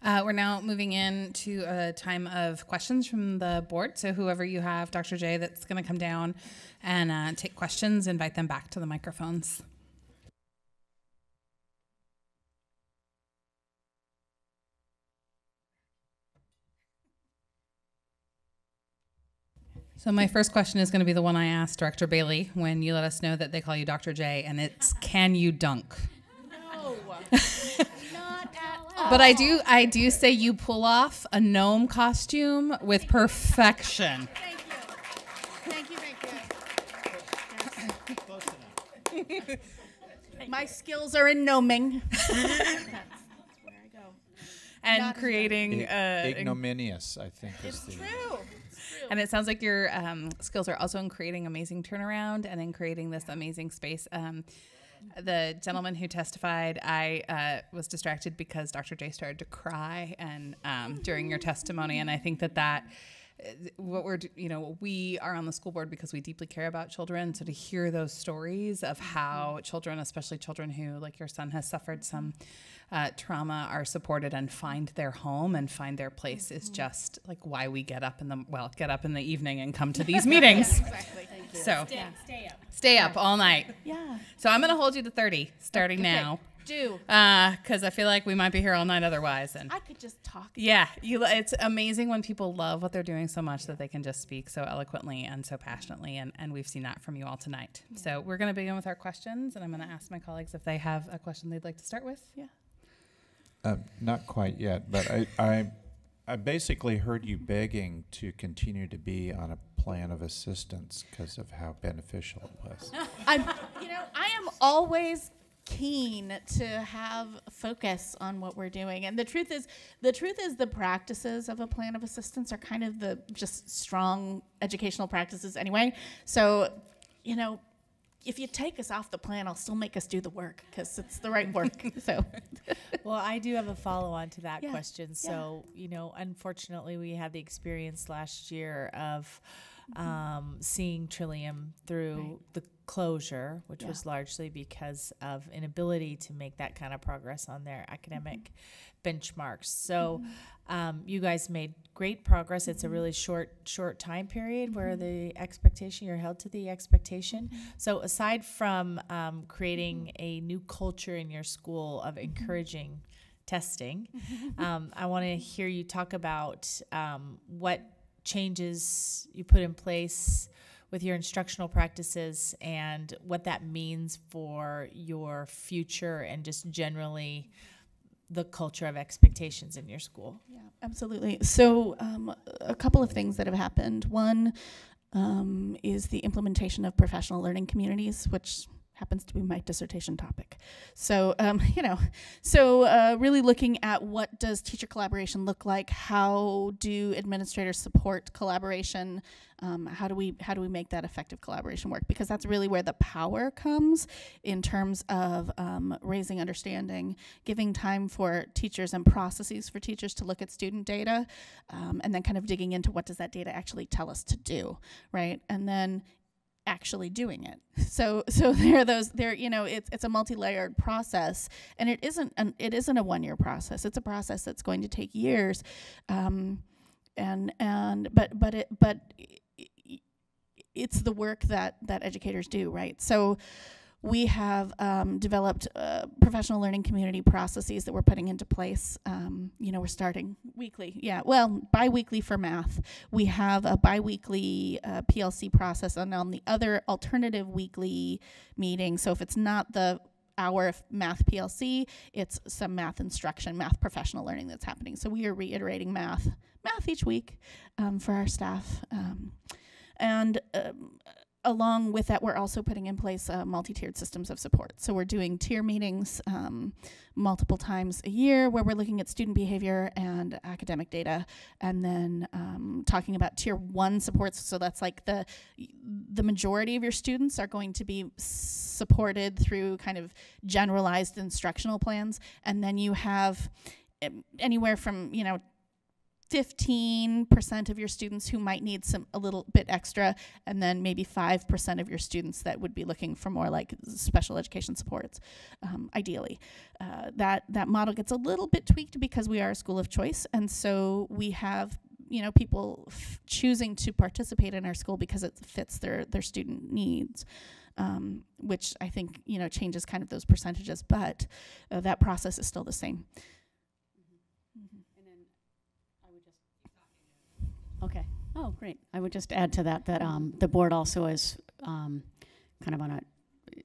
Uh, we're now moving in to a time of questions from the board. So whoever you have, Doctor J, that's going to come down and uh, take questions, invite them back to the microphones. So my first question is going to be the one I asked Director Bailey when you let us know that they call you Doctor J, and it's, can you dunk? No, not at all. But I do, I do say you pull off a gnome costume with perfection. Thank you. Thank you, thank you. Close enough. My skills are in gnoming. And not creating uh, ignominious, I think. It's is the true. It's true. And it sounds like your um, skills are also in creating amazing turnaround and in creating this amazing space. Um, the gentleman who testified, I uh, was distracted because Doctor J started to cry and um, during your testimony, and I think that that what we're, you know, we are on the school board because we deeply care about children. So to hear those stories of how children, especially children who, like your son, has suffered some uh, trauma, are supported and find their home and find their place mm-hmm. is just like why we get up in the well, get up in the evening and come to these meetings. Yeah, exactly. Thank you. So stay, yeah. stay up, stay yeah. up all night. Yeah. So I'm gonna hold you to thirty starting okay. now. Do because uh, I feel like we might be here all night otherwise, and I could just talk. Yeah, you. It's amazing when people love what they're doing so much yeah. that they can just speak so eloquently and so passionately, and and we've seen that from you all tonight. Yeah. So we're going to begin with our questions, and I'm going to ask my colleagues if they have a question they'd like to start with. Yeah. Uh, not quite yet, but I, I I basically heard you begging to continue to be on a plan of assistance because of how beneficial it was. I'm, you know, I am always keen to have focus on what we're doing, and the truth is the truth is the practices of a plan of assistance are kind of the just strong educational practices anyway, so you know, if you take us off the plan, I'll still make us do the work because it's the right work. So well, I do have a follow-on to that yeah. question. So yeah. you know, unfortunately we had the experience last year of mm-hmm. um seeing Trillium through right. the closure, which yeah. was largely because of inability to make that kind of progress on their academic mm-hmm. benchmarks. So mm-hmm. um, you guys made great progress. Mm-hmm. It's a really short, short time period mm-hmm. where the expectation, you're held to the expectation. Mm-hmm. So aside from um, creating mm-hmm. a new culture in your school of mm-hmm. encouraging testing, um, I want to hear you talk about um, what changes you put in place with your instructional practices and what that means for your future and just generally the culture of expectations in your school. Yeah, absolutely. So um, a couple of things that have happened. One um, is the implementation of professional learning communities, which happens to be my dissertation topic. So, um, you know, so uh, really looking at what does teacher collaboration look like? How do administrators support collaboration? Um, how do we how do we make that effective collaboration work? Because that's really where the power comes in terms of um, raising understanding, giving time for teachers and processes for teachers to look at student data, um, and then kind of digging into what does that data actually tell us to do, right? And then actually doing it. So so there are those there you know, it's it's a multi-layered process, and it isn't an, it isn't a one-year process. It's a process that's going to take years, um, and and but but it but it's the work that that educators do, right? So we have um, developed uh, professional learning community processes that we're putting into place. Um, you know, we're starting weekly. Yeah, well, bi-weekly for math. We have a bi-weekly uh, P L C process, and on the other alternative weekly meeting, so if it's not the our math P L C, it's some math instruction, math professional learning that's happening. So we are reiterating math, math each week um, for our staff. Um, and... Um, Along with that, we're also putting in place uh, multi-tiered systems of support. So we're doing tier meetings um, multiple times a year where we're looking at student behavior and academic data, and then um, talking about tier one supports. So that's like the, the majority of your students are going to be supported through kind of generalized instructional plans. And then you have anywhere from, you know, fifteen percent of your students who might need some a little bit extra, and then maybe five percent of your students that would be looking for more like special education supports, um, ideally. Uh, that, that model gets a little bit tweaked because we are a school of choice, and so we have you know, people f choosing to participate in our school because it fits their, their student needs. Um, which I think you know changes kind of those percentages, but uh, that process is still the same. Okay. Oh, great. I would just add to that that um, the board also is um, kind of on an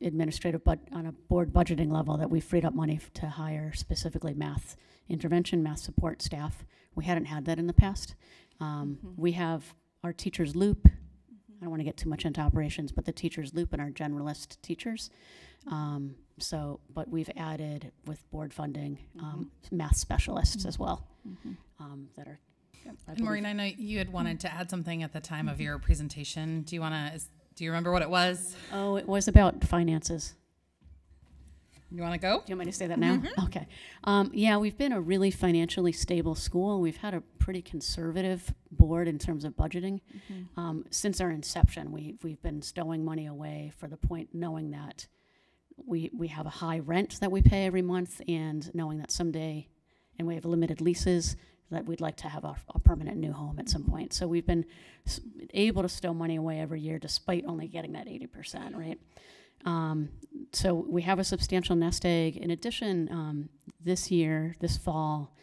administrative, but on a board budgeting level, that we freed up money f to hire specifically math intervention, math support staff. We hadn't had that in the past. Um, mm-hmm. We have our teachers loop. Mm-hmm. I don't want to get too much into operations, but the teachers loop and our generalist teachers. Um, so, but we've added with board funding um, mm-hmm. math specialists mm-hmm. as well mm-hmm. um, that are. Yep. I and Maureen, I know you had wanted to add something at the time mm-hmm. of your presentation. Do you want to, do you remember what it was? Oh, it was about finances. You want to go? Do you want me to say that now? Mm-hmm. Okay. Um, yeah, we've been a really financially stable school. We've had a pretty conservative board in terms of budgeting. Mm-hmm. Um, since our inception, we, we've been stowing money away for the point knowing that we, we have a high rent that we pay every month, and knowing that someday, and we have limited leases, that we'd like to have a, a permanent new home at some point. So we've been s able to stow money away every year despite only getting that eighty percent, right? Um, so we have a substantial nest egg. In addition, um, this year, this fall,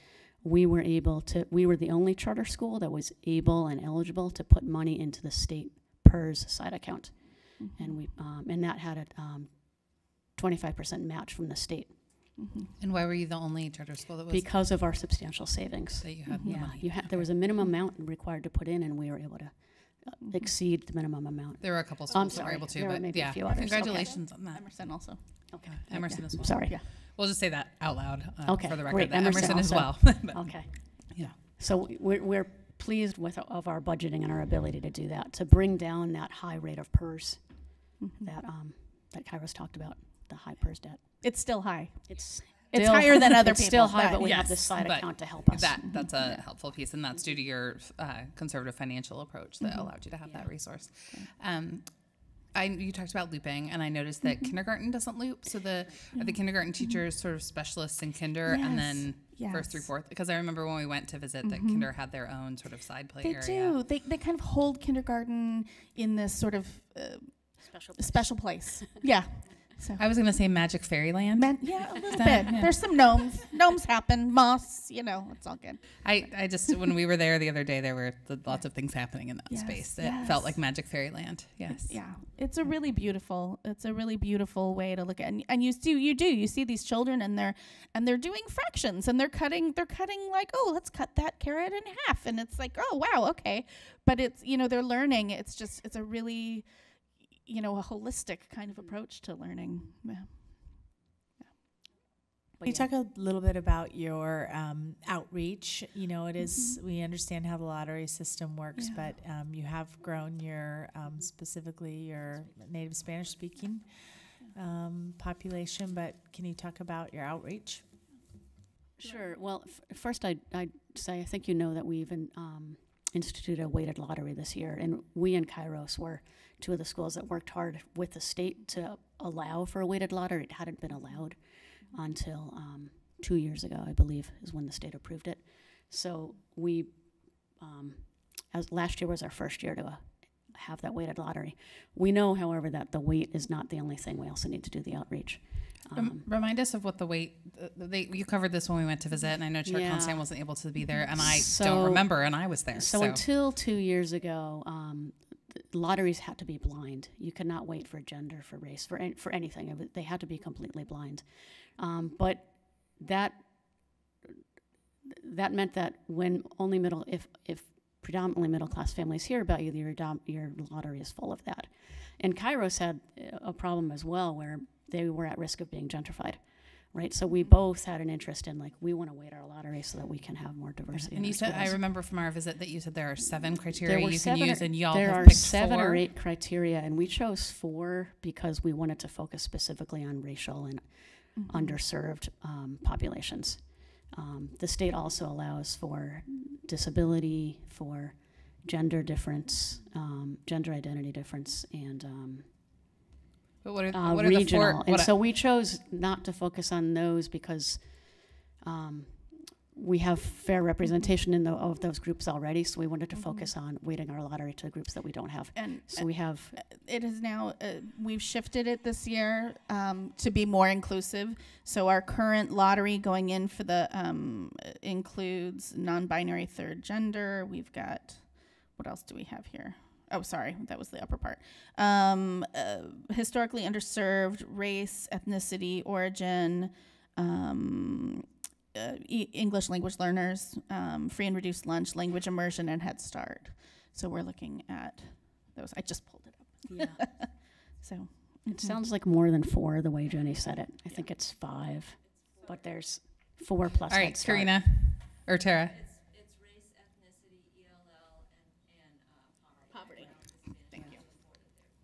we were able to, we were the only charter school that was able and eligible to put money into the state P E R S side account. Mm-hmm. And we, um, and that had a um, twenty-five percent match from the state. Mm-hmm. And why were you the only charter school that was? Because of our substantial savings. That you had mm-hmm. the yeah, money. You had, okay. There was a minimum amount required to put in, and we were able to Mm-hmm. exceed the minimum amount. There were a couple schools I'm that sorry. were able to, there but yeah, congratulations okay. on that. Emerson also. Okay. Uh, Emerson yeah. as well. Sorry. Yeah. We'll just say that out loud uh, okay. for the record. Great. That Emerson, Emerson as well. But, okay. Yeah. So we're, we're pleased with uh, of our budgeting and our ability to do that, to bring down that high rate of P E R S mm-hmm. that um, that Kairos talked about, the high P E R S debt. It's still high. It's It's still, higher than other people. It's still high, but we yes, have this side account to help us. That, that's a yeah. helpful piece, and that's due to your uh, conservative financial approach that mm-hmm. allowed you to have yeah. that resource. Okay. Um, I, you talked about looping, and I noticed that mm-hmm. kindergarten doesn't loop, so the, mm-hmm. are the kindergarten teachers mm-hmm. sort of specialists in kinder yes. and then yes. first through fourth? Because I remember when we went to visit mm-hmm. that kinder had their own sort of side play they area. They do. They, they kind of hold kindergarten in this sort of uh, special place. Special place. Yeah. So. I was going to say magic fairyland. Man, yeah, a little bit. Yeah. There's some gnomes. Gnomes happen. Moss, you know, it's all good. I, I just, when we were there the other day, there were th lots of things happening in that yes, space. It yes. felt like magic fairyland. Yes. Yeah. It's a really beautiful, it's a really beautiful way to look at it. And, and you see, you do, you see these children and they're, and they're doing fractions and they're cutting, they're cutting like, oh, let's cut that carrot in half. And it's like, oh, wow, okay. But it's, you know, they're learning. It's just, it's a really, you know, a holistic kind of approach to learning. Yeah. Yeah. Can you yeah. talk a little bit about your um, outreach? You know, it is, mm-hmm. we understand how the lottery system works, yeah. but um, you have grown your, um, specifically your native Spanish speaking um, population, but can you talk about your outreach? Sure. Well, f first I'd, I'd say, I think you know that we even um, instituted a weighted lottery this year, and we in Kairos were two of the schools that worked hard with the state to allow for a weighted lottery. It hadn't been allowed mm-hmm. until um, two years ago, I believe, is when the state approved it. So we, um, as last year was our first year to uh, have that weighted lottery. We know, however, that the weight is not the only thing. We also need to do the outreach. Um, Remind us of what the weight, uh, they, you covered this when we went to visit, and I know Chair yeah. Constein wasn't able to be there, and I so, don't remember, and I was there. So, so. Until two years ago, um, lotteries had to be blind. You could not wait for gender, for race, for an for anything. It they had to be completely blind. Um, but that that meant that when only middle, if if predominantly middle class families hear about you, your your lottery is full of that. And Kairos had a problem as well, where they were at risk of being gentrified. Right, so we both had an interest in, like, we want to weight our lottery so that we can have more diversity. And you said, schools. I remember from our visit that you said there are seven criteria you can use, and y'all have picked four. There are seven or eight criteria, and we chose four because we wanted to focus specifically on racial and mm-hmm. underserved um, populations. Um, the state also allows for disability, for gender difference, um, gender identity difference, and um, But what are, uh, what are regional. The four, what and so we chose not to focus on those because um, we have fair representation in the, of those groups already, so we wanted to mm-hmm. focus on weighting our lottery to groups that we don't have. And so we have... It is now, uh, we've shifted it this year um, to be more inclusive. So our current lottery going in for the, um, includes non-binary third gender. We've got, what else do we have here? Oh, sorry, that was the upper part. Um, uh, historically underserved, race, ethnicity, origin, um, uh, e English language learners, um, free and reduced lunch, language immersion, and Head Start. So we're looking at those. I just pulled it up. Yeah. So it mm-hmm. sounds like more than four the way Jenny said it. I yeah. think it's five, but there's four plus. All right, Head Start. Karina or Tara.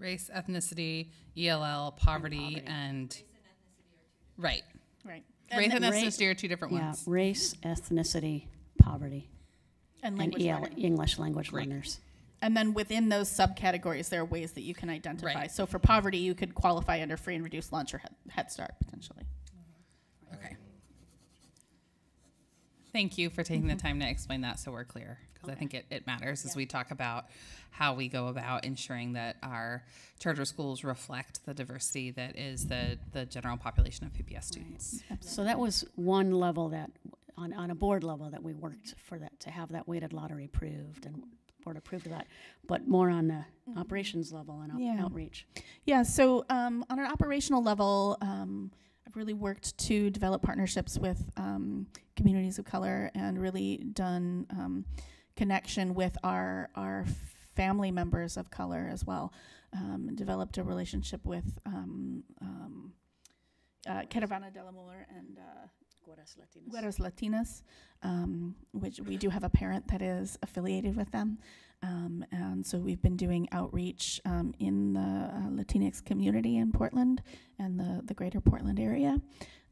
Race, ethnicity, E L L, poverty, and, poverty. and Right. Right. And race and ethnicity are two different yeah, ones. Race, ethnicity, poverty, and, language and E L, English language right. learners. And then within those subcategories, there are ways that you can identify. Right. So for poverty, you could qualify under free and reduced lunch or Head Start, potentially. Okay. Thank you for taking mm-hmm. the time to explain that so we're clear, because okay. I think it, it matters yeah. as we talk about how we go about ensuring that our charter schools reflect the diversity that is the, the general population of P B S students. Right. So that was one level that, on, on a board level, that we worked for that, to have that weighted lottery approved and board approved of that, but more on the operations level and yeah. outreach. Yeah, so um, on an operational level, um, I've really worked to develop partnerships with um, communities of color and really done um, connection with our, our family members of color as well. Um, developed a relationship with um, um, uh, Caravana del Amor and uh, Gueras Latinas, Gueras Latinas um, which we do have a parent that is affiliated with them. Um, and so we've been doing outreach um, in the uh, Latinx community in Portland and the, the greater Portland area.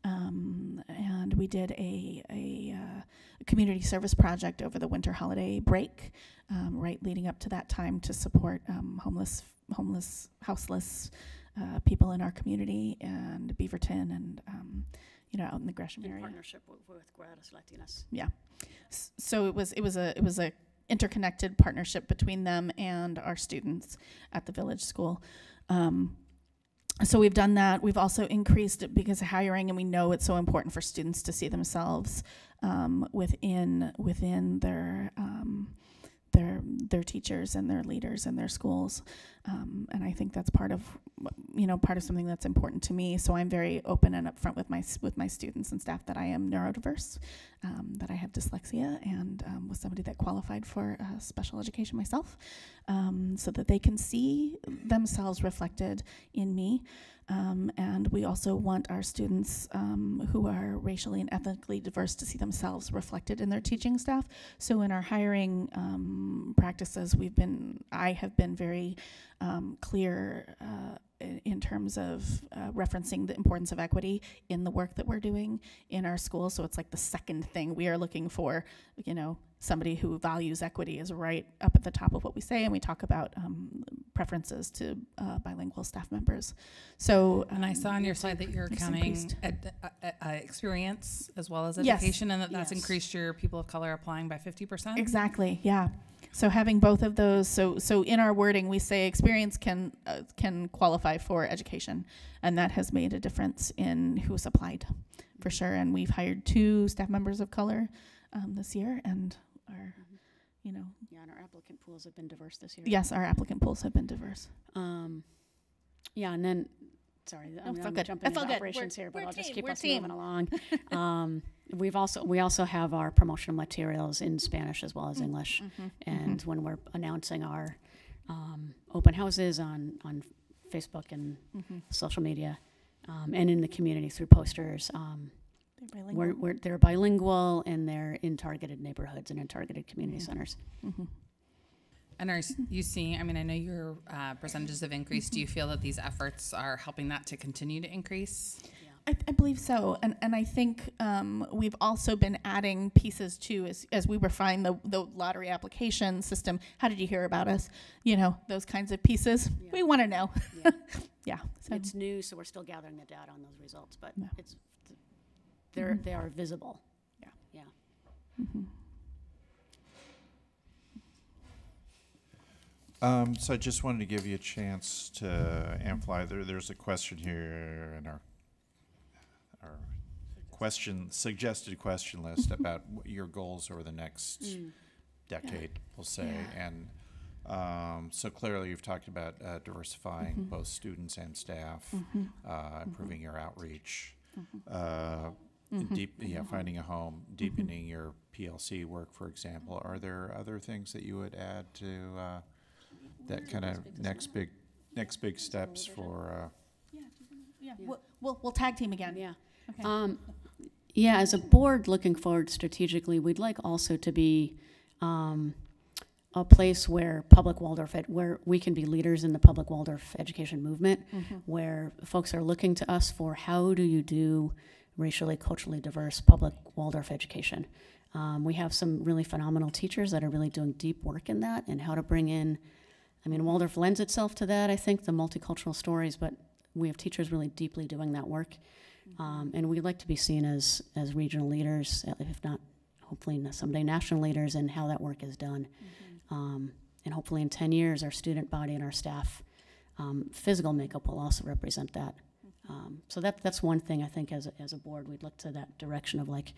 Um, and we did a, a, uh, a community service project over the winter holiday break, um, right leading up to that time, to support um, homeless, homeless, houseless uh, people in our community and Beaverton and um, you know, out in the Gresham area. In partnership with, with Gueras Latinas. Yeah, S so it was it was a it was a interconnected partnership between them and our students at the village school. Um, so we've done that. We've also increased it because of hiring, and we know it's so important for students to see themselves um, within within their. Um, their their teachers and their leaders and their schools, um, and I think that's part of you know part of something that's important to me. So I'm very open and upfront with my with my students and staff that I am neurodiverse, um, that I have dyslexia, and um, was somebody that qualified for uh, special education myself, um, so that they can see themselves reflected in me. Um, and we also want our students um, who are racially and ethnically diverse to see themselves reflected in their teaching staff. So in our hiring um, practices, we've been, I have been very um, clear uh, in terms of uh, referencing the importance of equity in the work that we're doing in our school. So it's like the second thing we are looking for, you know, somebody who values equity is right up at the top of what we say, and we talk about um, preferences to uh, bilingual staff members. So, um, and I saw on your slide that you're counting ed ed ed experience as well as education, yes. and that that's yes. increased your people of color applying by fifty percent? Exactly, yeah. So having both of those, so so in our wording we say experience can uh, can qualify for education, and that has made a difference in who's applied, for sure. And we've hired two staff members of color um, this year, and our, you know. Yeah, and our applicant pools have been diverse this year. Yes, our applicant pools have been diverse. Um, yeah, and then, sorry, no, I'm, I'm jumping into operations we're, here, but I'll team, just keep us team. moving along. um, we've also, we also have our promotional materials in Spanish as well as mm-hmm. English. Mm-hmm. And mm-hmm. when we're announcing our um, open houses on, on Facebook and mm-hmm. social media um, and in the community through posters, um, We're, we're, they're bilingual, and they're in targeted neighborhoods and in targeted community mm-hmm. centers. Mm-hmm. And are you seeing, I mean, I know your uh, percentages have increased. Mm-hmm. Do you feel that these efforts are helping that to continue to increase? Yeah. I, I believe so. And, and I think um, we've also been adding pieces, too, as, as we refine the, the lottery application system. How did you hear about us? You know, those kinds of pieces. Yeah. We want to know. Yeah. yeah so. It's new, so we're still gathering the data on those results, but yeah. it's... They're, they are visible. Yeah. Yeah. Mm-hmm. um, so I just wanted to give you a chance to amplify. There, there's a question here in our, our question, suggested question list about your goals over the next mm. decade, yeah. we'll say. Yeah. And um, so clearly you've talked about uh, diversifying mm-hmm. both students and staff, mm-hmm. uh, improving mm-hmm. your outreach. Uh, Mm-hmm. deep, yeah, mm-hmm. finding a home, deepening mm-hmm. your P L C work, for example. Are there other things that you would add to uh, that kind of next big, next big steps for? Uh, yeah, yeah. We'll, we'll we'll tag team again. Yeah. Okay. Um, yeah. As a board, looking forward strategically, we'd like also to be um, a place where public Waldorf, where we can be leaders in the public Waldorf education movement, mm-hmm. where folks are looking to us for how do you do racially, culturally diverse public Waldorf education. Um, we have some really phenomenal teachers that are really doing deep work in that and how to bring in, I mean, Waldorf lends itself to that, I think, the multicultural stories, but we have teachers really deeply doing that work. Mm-hmm. um, and we'd like to be seen as, as regional leaders, if not hopefully someday national leaders in how that work is done. Mm-hmm. um, and hopefully in ten years, our student body and our staff um, physical makeup will also represent that. Mm-hmm. um, so that, that's one thing I think as a, as a board, we'd look to that direction of like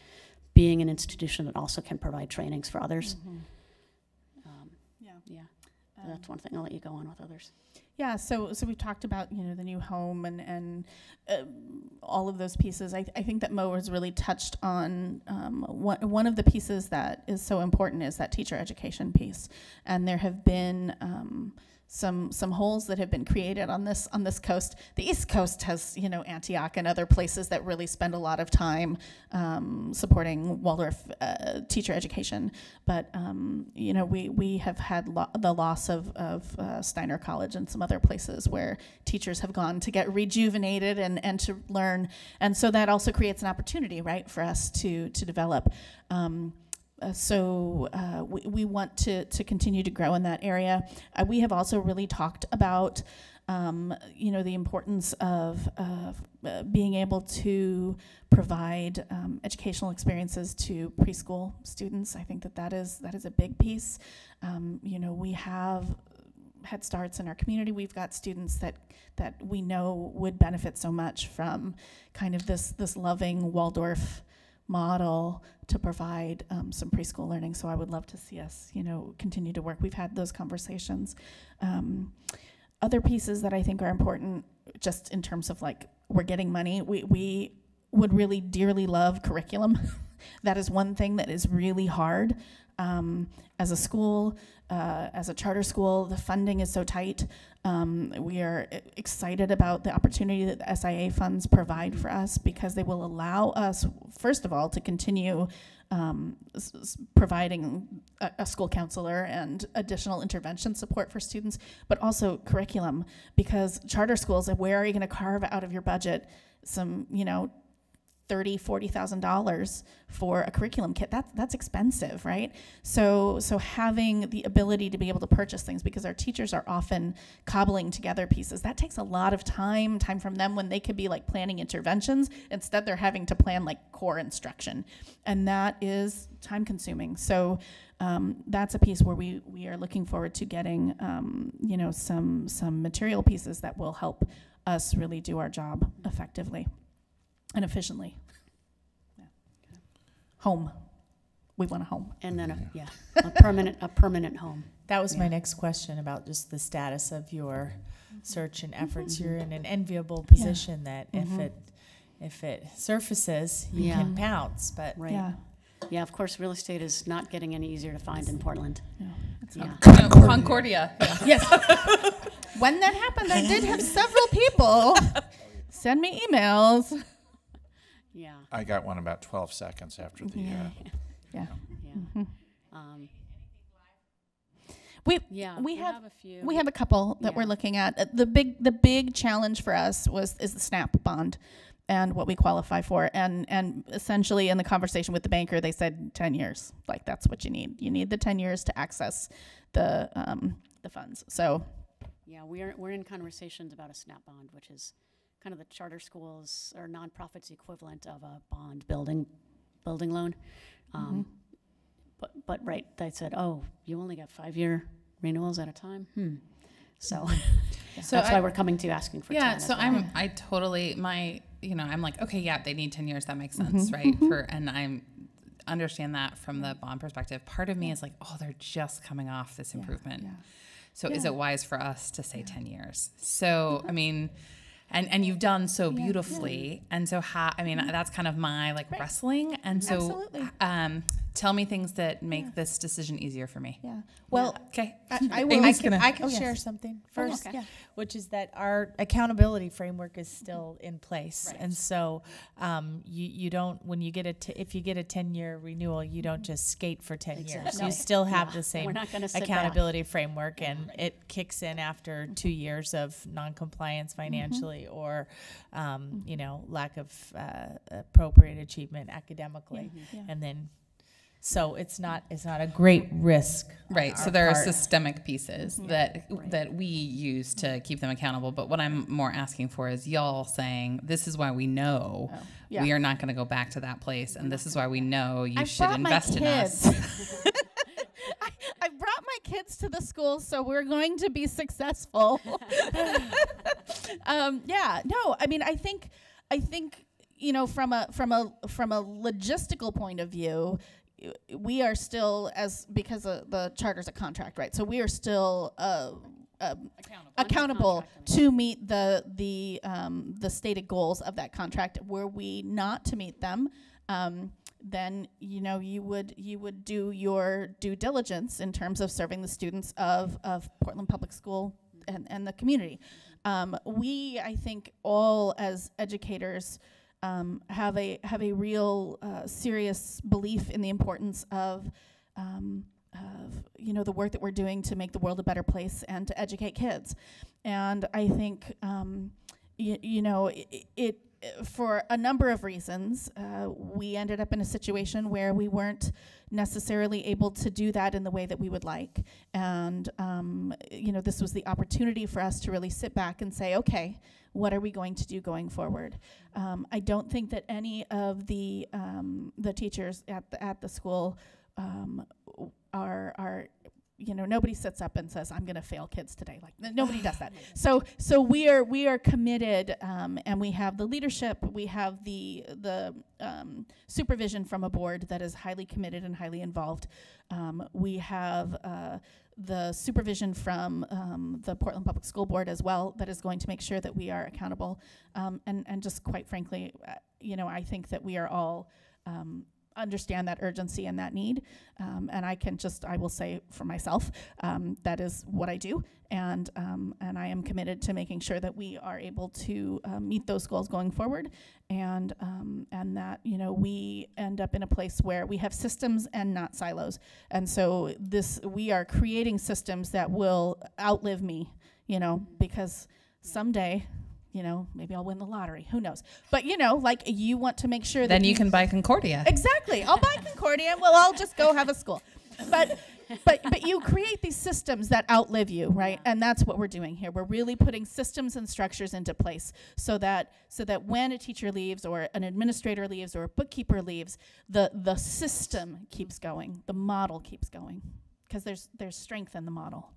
being an institution that also can provide trainings for others. Mm-hmm. um, yeah. yeah. That's one thing. I'll let you go on with others. Yeah, so so we've talked about, you know, the new home and, and uh, all of those pieces. I, th I think that Mo has really touched on um, one, one of the pieces that is so important is that teacher education piece. And there have been um, some some holes that have been created on this on this coast. The East Coast has, you know, Antioch and other places that really spend a lot of time um, supporting Waldorf uh, teacher education. But um, you know, we we have had lo the loss of of uh, Steiner College and some other places where teachers have gone to get rejuvenated and and to learn. And so that also creates an opportunity, right, for us to to develop. Um, Uh, so uh, we, we want to, to continue to grow in that area. Uh, we have also really talked about, um, you know, the importance of uh, uh, being able to provide um, educational experiences to preschool students. I think that that is, that is a big piece. Um, you know, we have Head Starts in our community. We've got students that that we know would benefit so much from kind of this, this loving Waldorf model to provide um, some preschool learning. So I would love to see us, you know, continue to work. We've had those conversations. Um, other pieces that I think are important, just in terms of like, we're getting money. We, we would really dearly love curriculum. That is one thing that is really hard. Um, as a school, uh, as a charter school, the funding is so tight. Um, we are excited about the opportunity that the S I A funds provide for us, because they will allow us, first of all, to continue um, s s providing a, a school counselor and additional intervention support for students, but also curriculum, because charter schools, where are you gonna carve out of your budget some, you know, thirty, forty thousand dollars for a curriculum kit? That's that's expensive, right? So so having the ability to be able to purchase things, because our teachers are often cobbling together pieces. That takes a lot of time, time from them when they could be like planning interventions. Instead, they're having to plan like core instruction, and that is time consuming. So um, that's a piece where we we are looking forward to getting um, you know, some some material pieces that will help us really do our job effectively and efficiently. Yeah. Home. We want a home. And then a, yeah, a permanent a permanent home. That was yeah. my next question about just the status of your mm-hmm. search and efforts. Mm-hmm. You're in an enviable position yeah. that mm-hmm. if it if it surfaces, you yeah. can pounce. But right. yeah. Yeah, of course, real estate is not getting any easier to find in Portland. No, it's yeah. not. No, Concordia. Yeah. Yes. When that happened, I did have several people send me emails. Yeah. I got one about twelve seconds after the. Yeah. Uh, yeah. You know. yeah. Mm-hmm. um, we yeah, we, we have, have a few. We have a couple that yeah. we're looking at. Uh, the big the big challenge for us was is the SNAP bond, and what we qualify for. And and essentially in the conversation with the banker, they said ten years. Like, that's what you need. You need the ten years to access the um, the funds. So. Yeah, we're we're in conversations about a SNAP bond, which is kind of the charter schools or nonprofits equivalent of a bond building building loan. Um, mm-hmm. But but right, they said, oh, you only got five year renewals at a time. Hmm. So, yeah, so that's I, why we're coming to you asking for yeah. ten so well. I'm I totally my you know I'm like, okay, yeah, they need ten years. That makes sense, mm-hmm. right? Mm-hmm. For and I'm. Understand that from the bond perspective. Part of me is like, oh, they're just coming off this yeah, improvement. Yeah. So yeah. is it wise for us to say yeah. ten years? So mm-hmm. I mean. And, and you've done so beautifully. Yeah, yeah. And so how, I mean, that's kind of my like right. wrestling. And so, absolutely. Um, Tell me things that make yeah. this decision easier for me. Yeah. Well, yeah. okay. I, I will. I can, gonna, I can oh, share yes. something first, oh, okay. yeah. which is that our accountability framework is still in place, right. and so um, you you don't when you get a t if you get a ten year renewal, you don't just skate for ten exactly. years. No. You still have yeah. the same We're not gonna sit accountability down. framework, and right. it kicks in after two years of non-compliance financially mm-hmm. or um, mm-hmm. you know lack of uh, appropriate achievement academically, mm-hmm. yeah. and then. So it's not it's not a great risk, right? So there part. are systemic pieces yeah, that right. that we use to keep them accountable. But what I'm more asking for is y'all saying this is why we know oh, yeah. we are not going to go back to that place, and this is why we know you I should invest in us. I, I brought my kids to the school, so we're going to be successful. um, yeah, no, I mean, I think I think you know from a from a from a logistical point of view. We are still, as because uh, the charter's a contract, right? So we are still uh, uh, accountable, accountable to meet the the um, the stated goals of that contract. Were we not to meet them, um, then you know you would you would do your due diligence in terms of serving the students of of Portland Public School and and the community. Um, we, I think, all as educators. Have a have a real uh, serious belief in the importance of, um, of you know the work that we're doing to make the world a better place and to educate kids, and I think um, y you know it, it for a number of reasons uh, we ended up in a situation where we weren't necessarily able to do that in the way that we would like, and um, you know this was the opportunity for us to really sit back and say, okay. What are we going to do going forward? Um, I don't think that any of the um, the teachers at the at the school um, are are you know nobody sits up and says I'm going to fail kids today. Like n nobody does that. So so we are we are committed, um, and we have the leadership, we have the the um, supervision from a board that is highly committed and highly involved. Um, we have. Uh, the supervision from um, the Portland Public School Board as well that is going to make sure that we are accountable. Um, and, and just quite frankly, uh, you know, I think that we are all um, understand that urgency and that need. Um, and I can just, I will say for myself, um, that is what I do. And, um, and I am committed to making sure that we are able to uh, meet those goals going forward. And, um, and that, you know, we end up in a place where we have systems and not silos. And so this, we are creating systems that will outlive me, you know, because someday, you know, maybe I'll win the lottery. Who knows? But, you know, like you want to make sure that then you can buy Concordia. Exactly. I'll buy Concordia. Well, I'll just go have a school. But but but you create these systems that outlive you, right? Yeah. And that's what we're doing here. We're really putting systems and structures into place so that so that when a teacher leaves or an administrator leaves or a bookkeeper leaves, the the system keeps going. The model keeps going because there's there's strength in the model.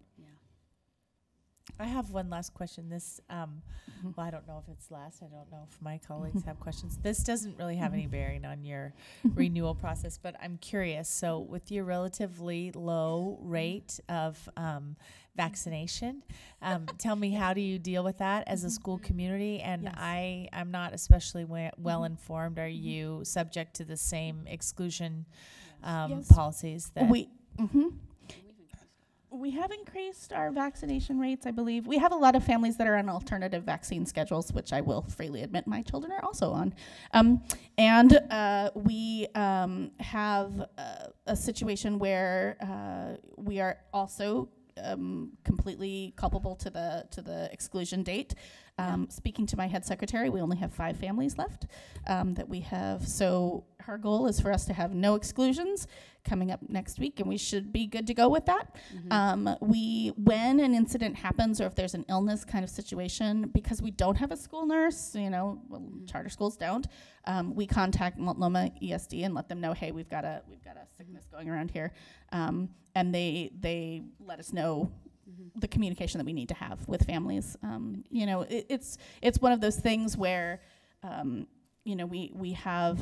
I have one last question. This, um, mm-hmm. well, I don't know if it's last. I don't know if my colleagues have questions. This doesn't really have any bearing on your renewal process, but I'm curious. So with your relatively low rate of um, vaccination, um, tell me how do you deal with that as a school community? And yes. I, I'm not especially well informed. Are mm-hmm. you subject to the same exclusion um, yes. policies that we? Mm-hmm. We have increased our vaccination rates, I believe. We have a lot of families that are on alternative vaccine schedules, which I will freely admit my children are also on. Um, and uh, we um, have uh, a situation where uh, we are also um, completely culpable to the to the exclusion date. Um, speaking to my head secretary, we only have five families left um, that we have. So her goal is for us to have no exclusions coming up next week, and we should be good to go with that. Mm-hmm. um, we, when an incident happens or if there's an illness kind of situation, because we don't have a school nurse, you know, well, mm-hmm. charter schools don't, um, we contact Multnomah E S D and let them know, hey, we've got a we've got a sickness going around here, um, and they they let us know. The communication that we need to have with families, um, you know, it, it's it's one of those things where, um, you know, we we have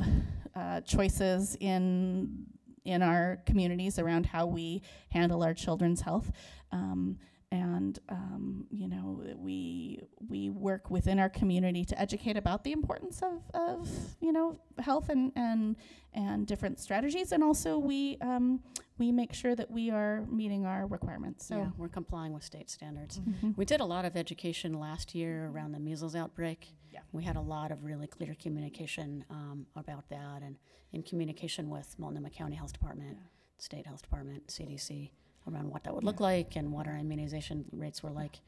uh, choices in in our communities around how we handle our children's health, um, And, um, you know, we we work within our community to educate about the importance of, of you know, health and, and, and different strategies. And also we um, we make sure that we are meeting our requirements. So yeah, we're complying with state standards. Mm-hmm. We did a lot of education last year around the measles outbreak. Yeah. We had a lot of really clear communication um, about that, and in communication with Multnomah County Health Department, yeah. State Health Department, C D C, around what that would look yeah. like and what our immunization rates were like.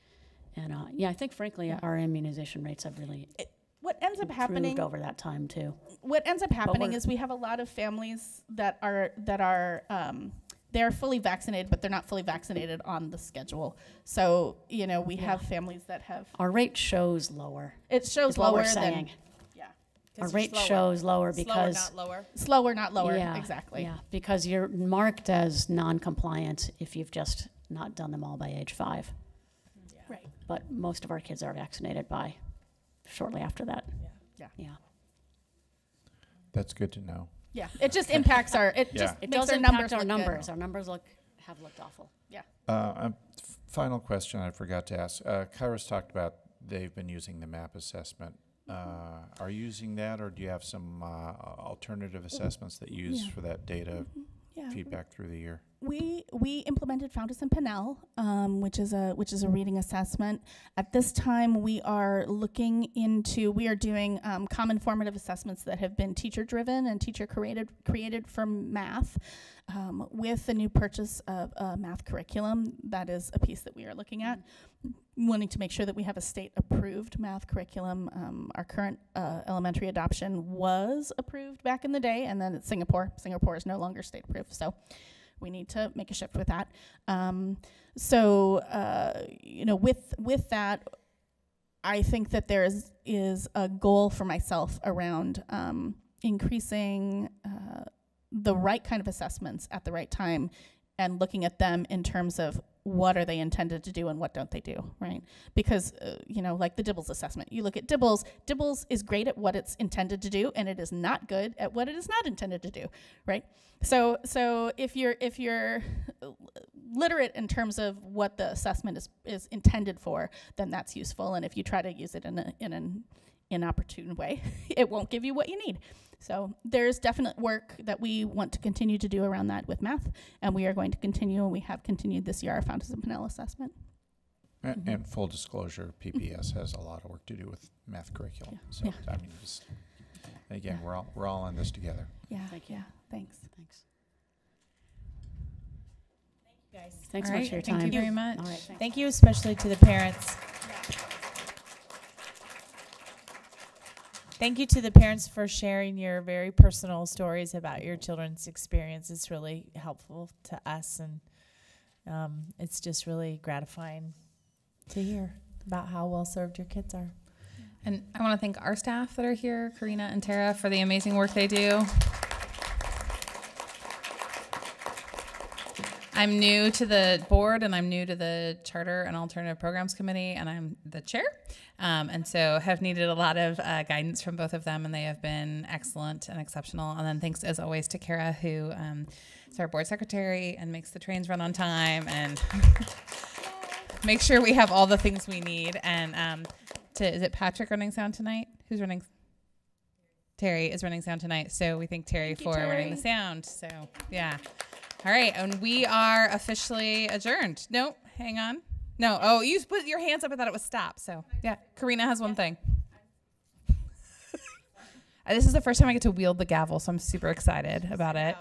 And uh, yeah, I think frankly, yeah. our immunization rates have really it, what ends up happening over that time too. What ends up happening is we have a lot of families that are, that are um, they're fully vaccinated, but they're not fully vaccinated on the schedule. So, you know, we yeah. have families that have. Our rate shows lower. It shows is lower what we're saying. Than. Our rate slower. shows lower because... Slower, not lower. Slower, not lower, yeah, exactly. Yeah, because you're marked as non-compliant if you've just not done them all by age five. Yeah. Right. But most of our kids are vaccinated by shortly after that. Yeah. Yeah. yeah. That's good to know. Yeah, it just impacts our... It yeah. just it makes does our numbers our numbers. Good. Our numbers look have looked awful. Yeah. Uh, um, final question I forgot to ask. Uh, Kairos talked about they've been using the MAP assessment. Uh, are you using that, or do you have some uh, alternative assessments that you use yeah. for that data mm-hmm. yeah. feedback through the year? We we implemented Fountas and Pinnell, um, which is a which is a reading assessment. At this time, we are looking into we are doing um, common formative assessments that have been teacher driven and teacher created created for math. Um, with the new purchase of a uh, math curriculum, that is a piece that we are looking at. Wanting to make sure that we have a state-approved math curriculum. Um, our current uh, elementary adoption was approved back in the day, and then it's Singapore. Singapore is no longer state-approved, so we need to make a shift with that. Um, so, uh, you know, with with that, I think that there is is a goal for myself around um, increasing uh, the right kind of assessments at the right time, and looking at them in terms of what are they intended to do and what don't they do, right? Because, uh, you know, like the dibbles assessment, you look at dibbles, dibbles is great at what it's intended to do, and it is not good at what it is not intended to do, right? So so if you're if you're literate in terms of what the assessment is, is intended for, then that's useful, and if you try to use it in, a, in an inopportune way, it won't give you what you need. So there's definite work that we want to continue to do around that with math, and we are going to continue, and we have continued this year, our Fountas and Pinnell assessment. And, mm-hmm. and full disclosure, P B S has a lot of work to do with math curriculum. Yeah. So yeah. I mean, just, again, yeah. we're all we're all on this together. Yeah. Thank you. Yeah. Thanks. Thanks. Thank you guys. Thanks all so much right. for your time. Thank you very much. All right, thanks. Thank you, especially to the parents. Yeah. Thank you to the parents for sharing your very personal stories about your children's experience. It's really helpful to us, and um, it's just really gratifying to hear about how well served your kids are. And I want to thank our staff that are here, Karina and Tara, for the amazing work they do. I'm new to the board, and I'm new to the Charter and Alternative Programs Committee, and I'm the chair, um, and so have needed a lot of uh, guidance from both of them, and they have been excellent and exceptional. And then thanks, as always, to Kara, who um, is our board secretary and makes the trains run on time and makes sure we have all the things we need. And um, to, is it Patrick running sound tonight? Who's running? Terry is running sound tonight, so we thank Terry thank for you, Terry. running the sound. So, yeah. All right, and we are officially adjourned. No, hang on. No, oh, you put your hands up. I thought it was stop, so yeah. Karina has one thing. This is the first time I get to wield the gavel, so I'm super excited about it.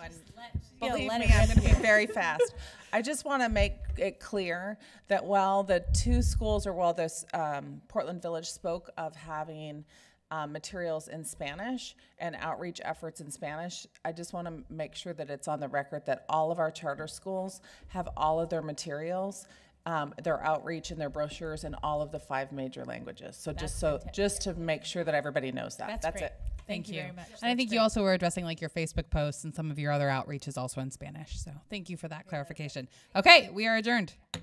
Believe me, I'm going to be very fast. I just want to make it clear that while the two schools, or while this um, Portland Village spoke of having Um, materials in Spanish and outreach efforts in Spanish, I just want to make sure that it's on the record that all of our charter schools have all of their materials, um, their outreach and their brochures in all of the five major languages. So that's just so fantastic. Just to make sure that everybody knows that. That's, that's it. Thank, thank you. you very much. And that's I think great. You also were addressing like your Facebook posts and some of your other outreach is also in Spanish. So thank you for that yeah. clarification. Okay, we are adjourned.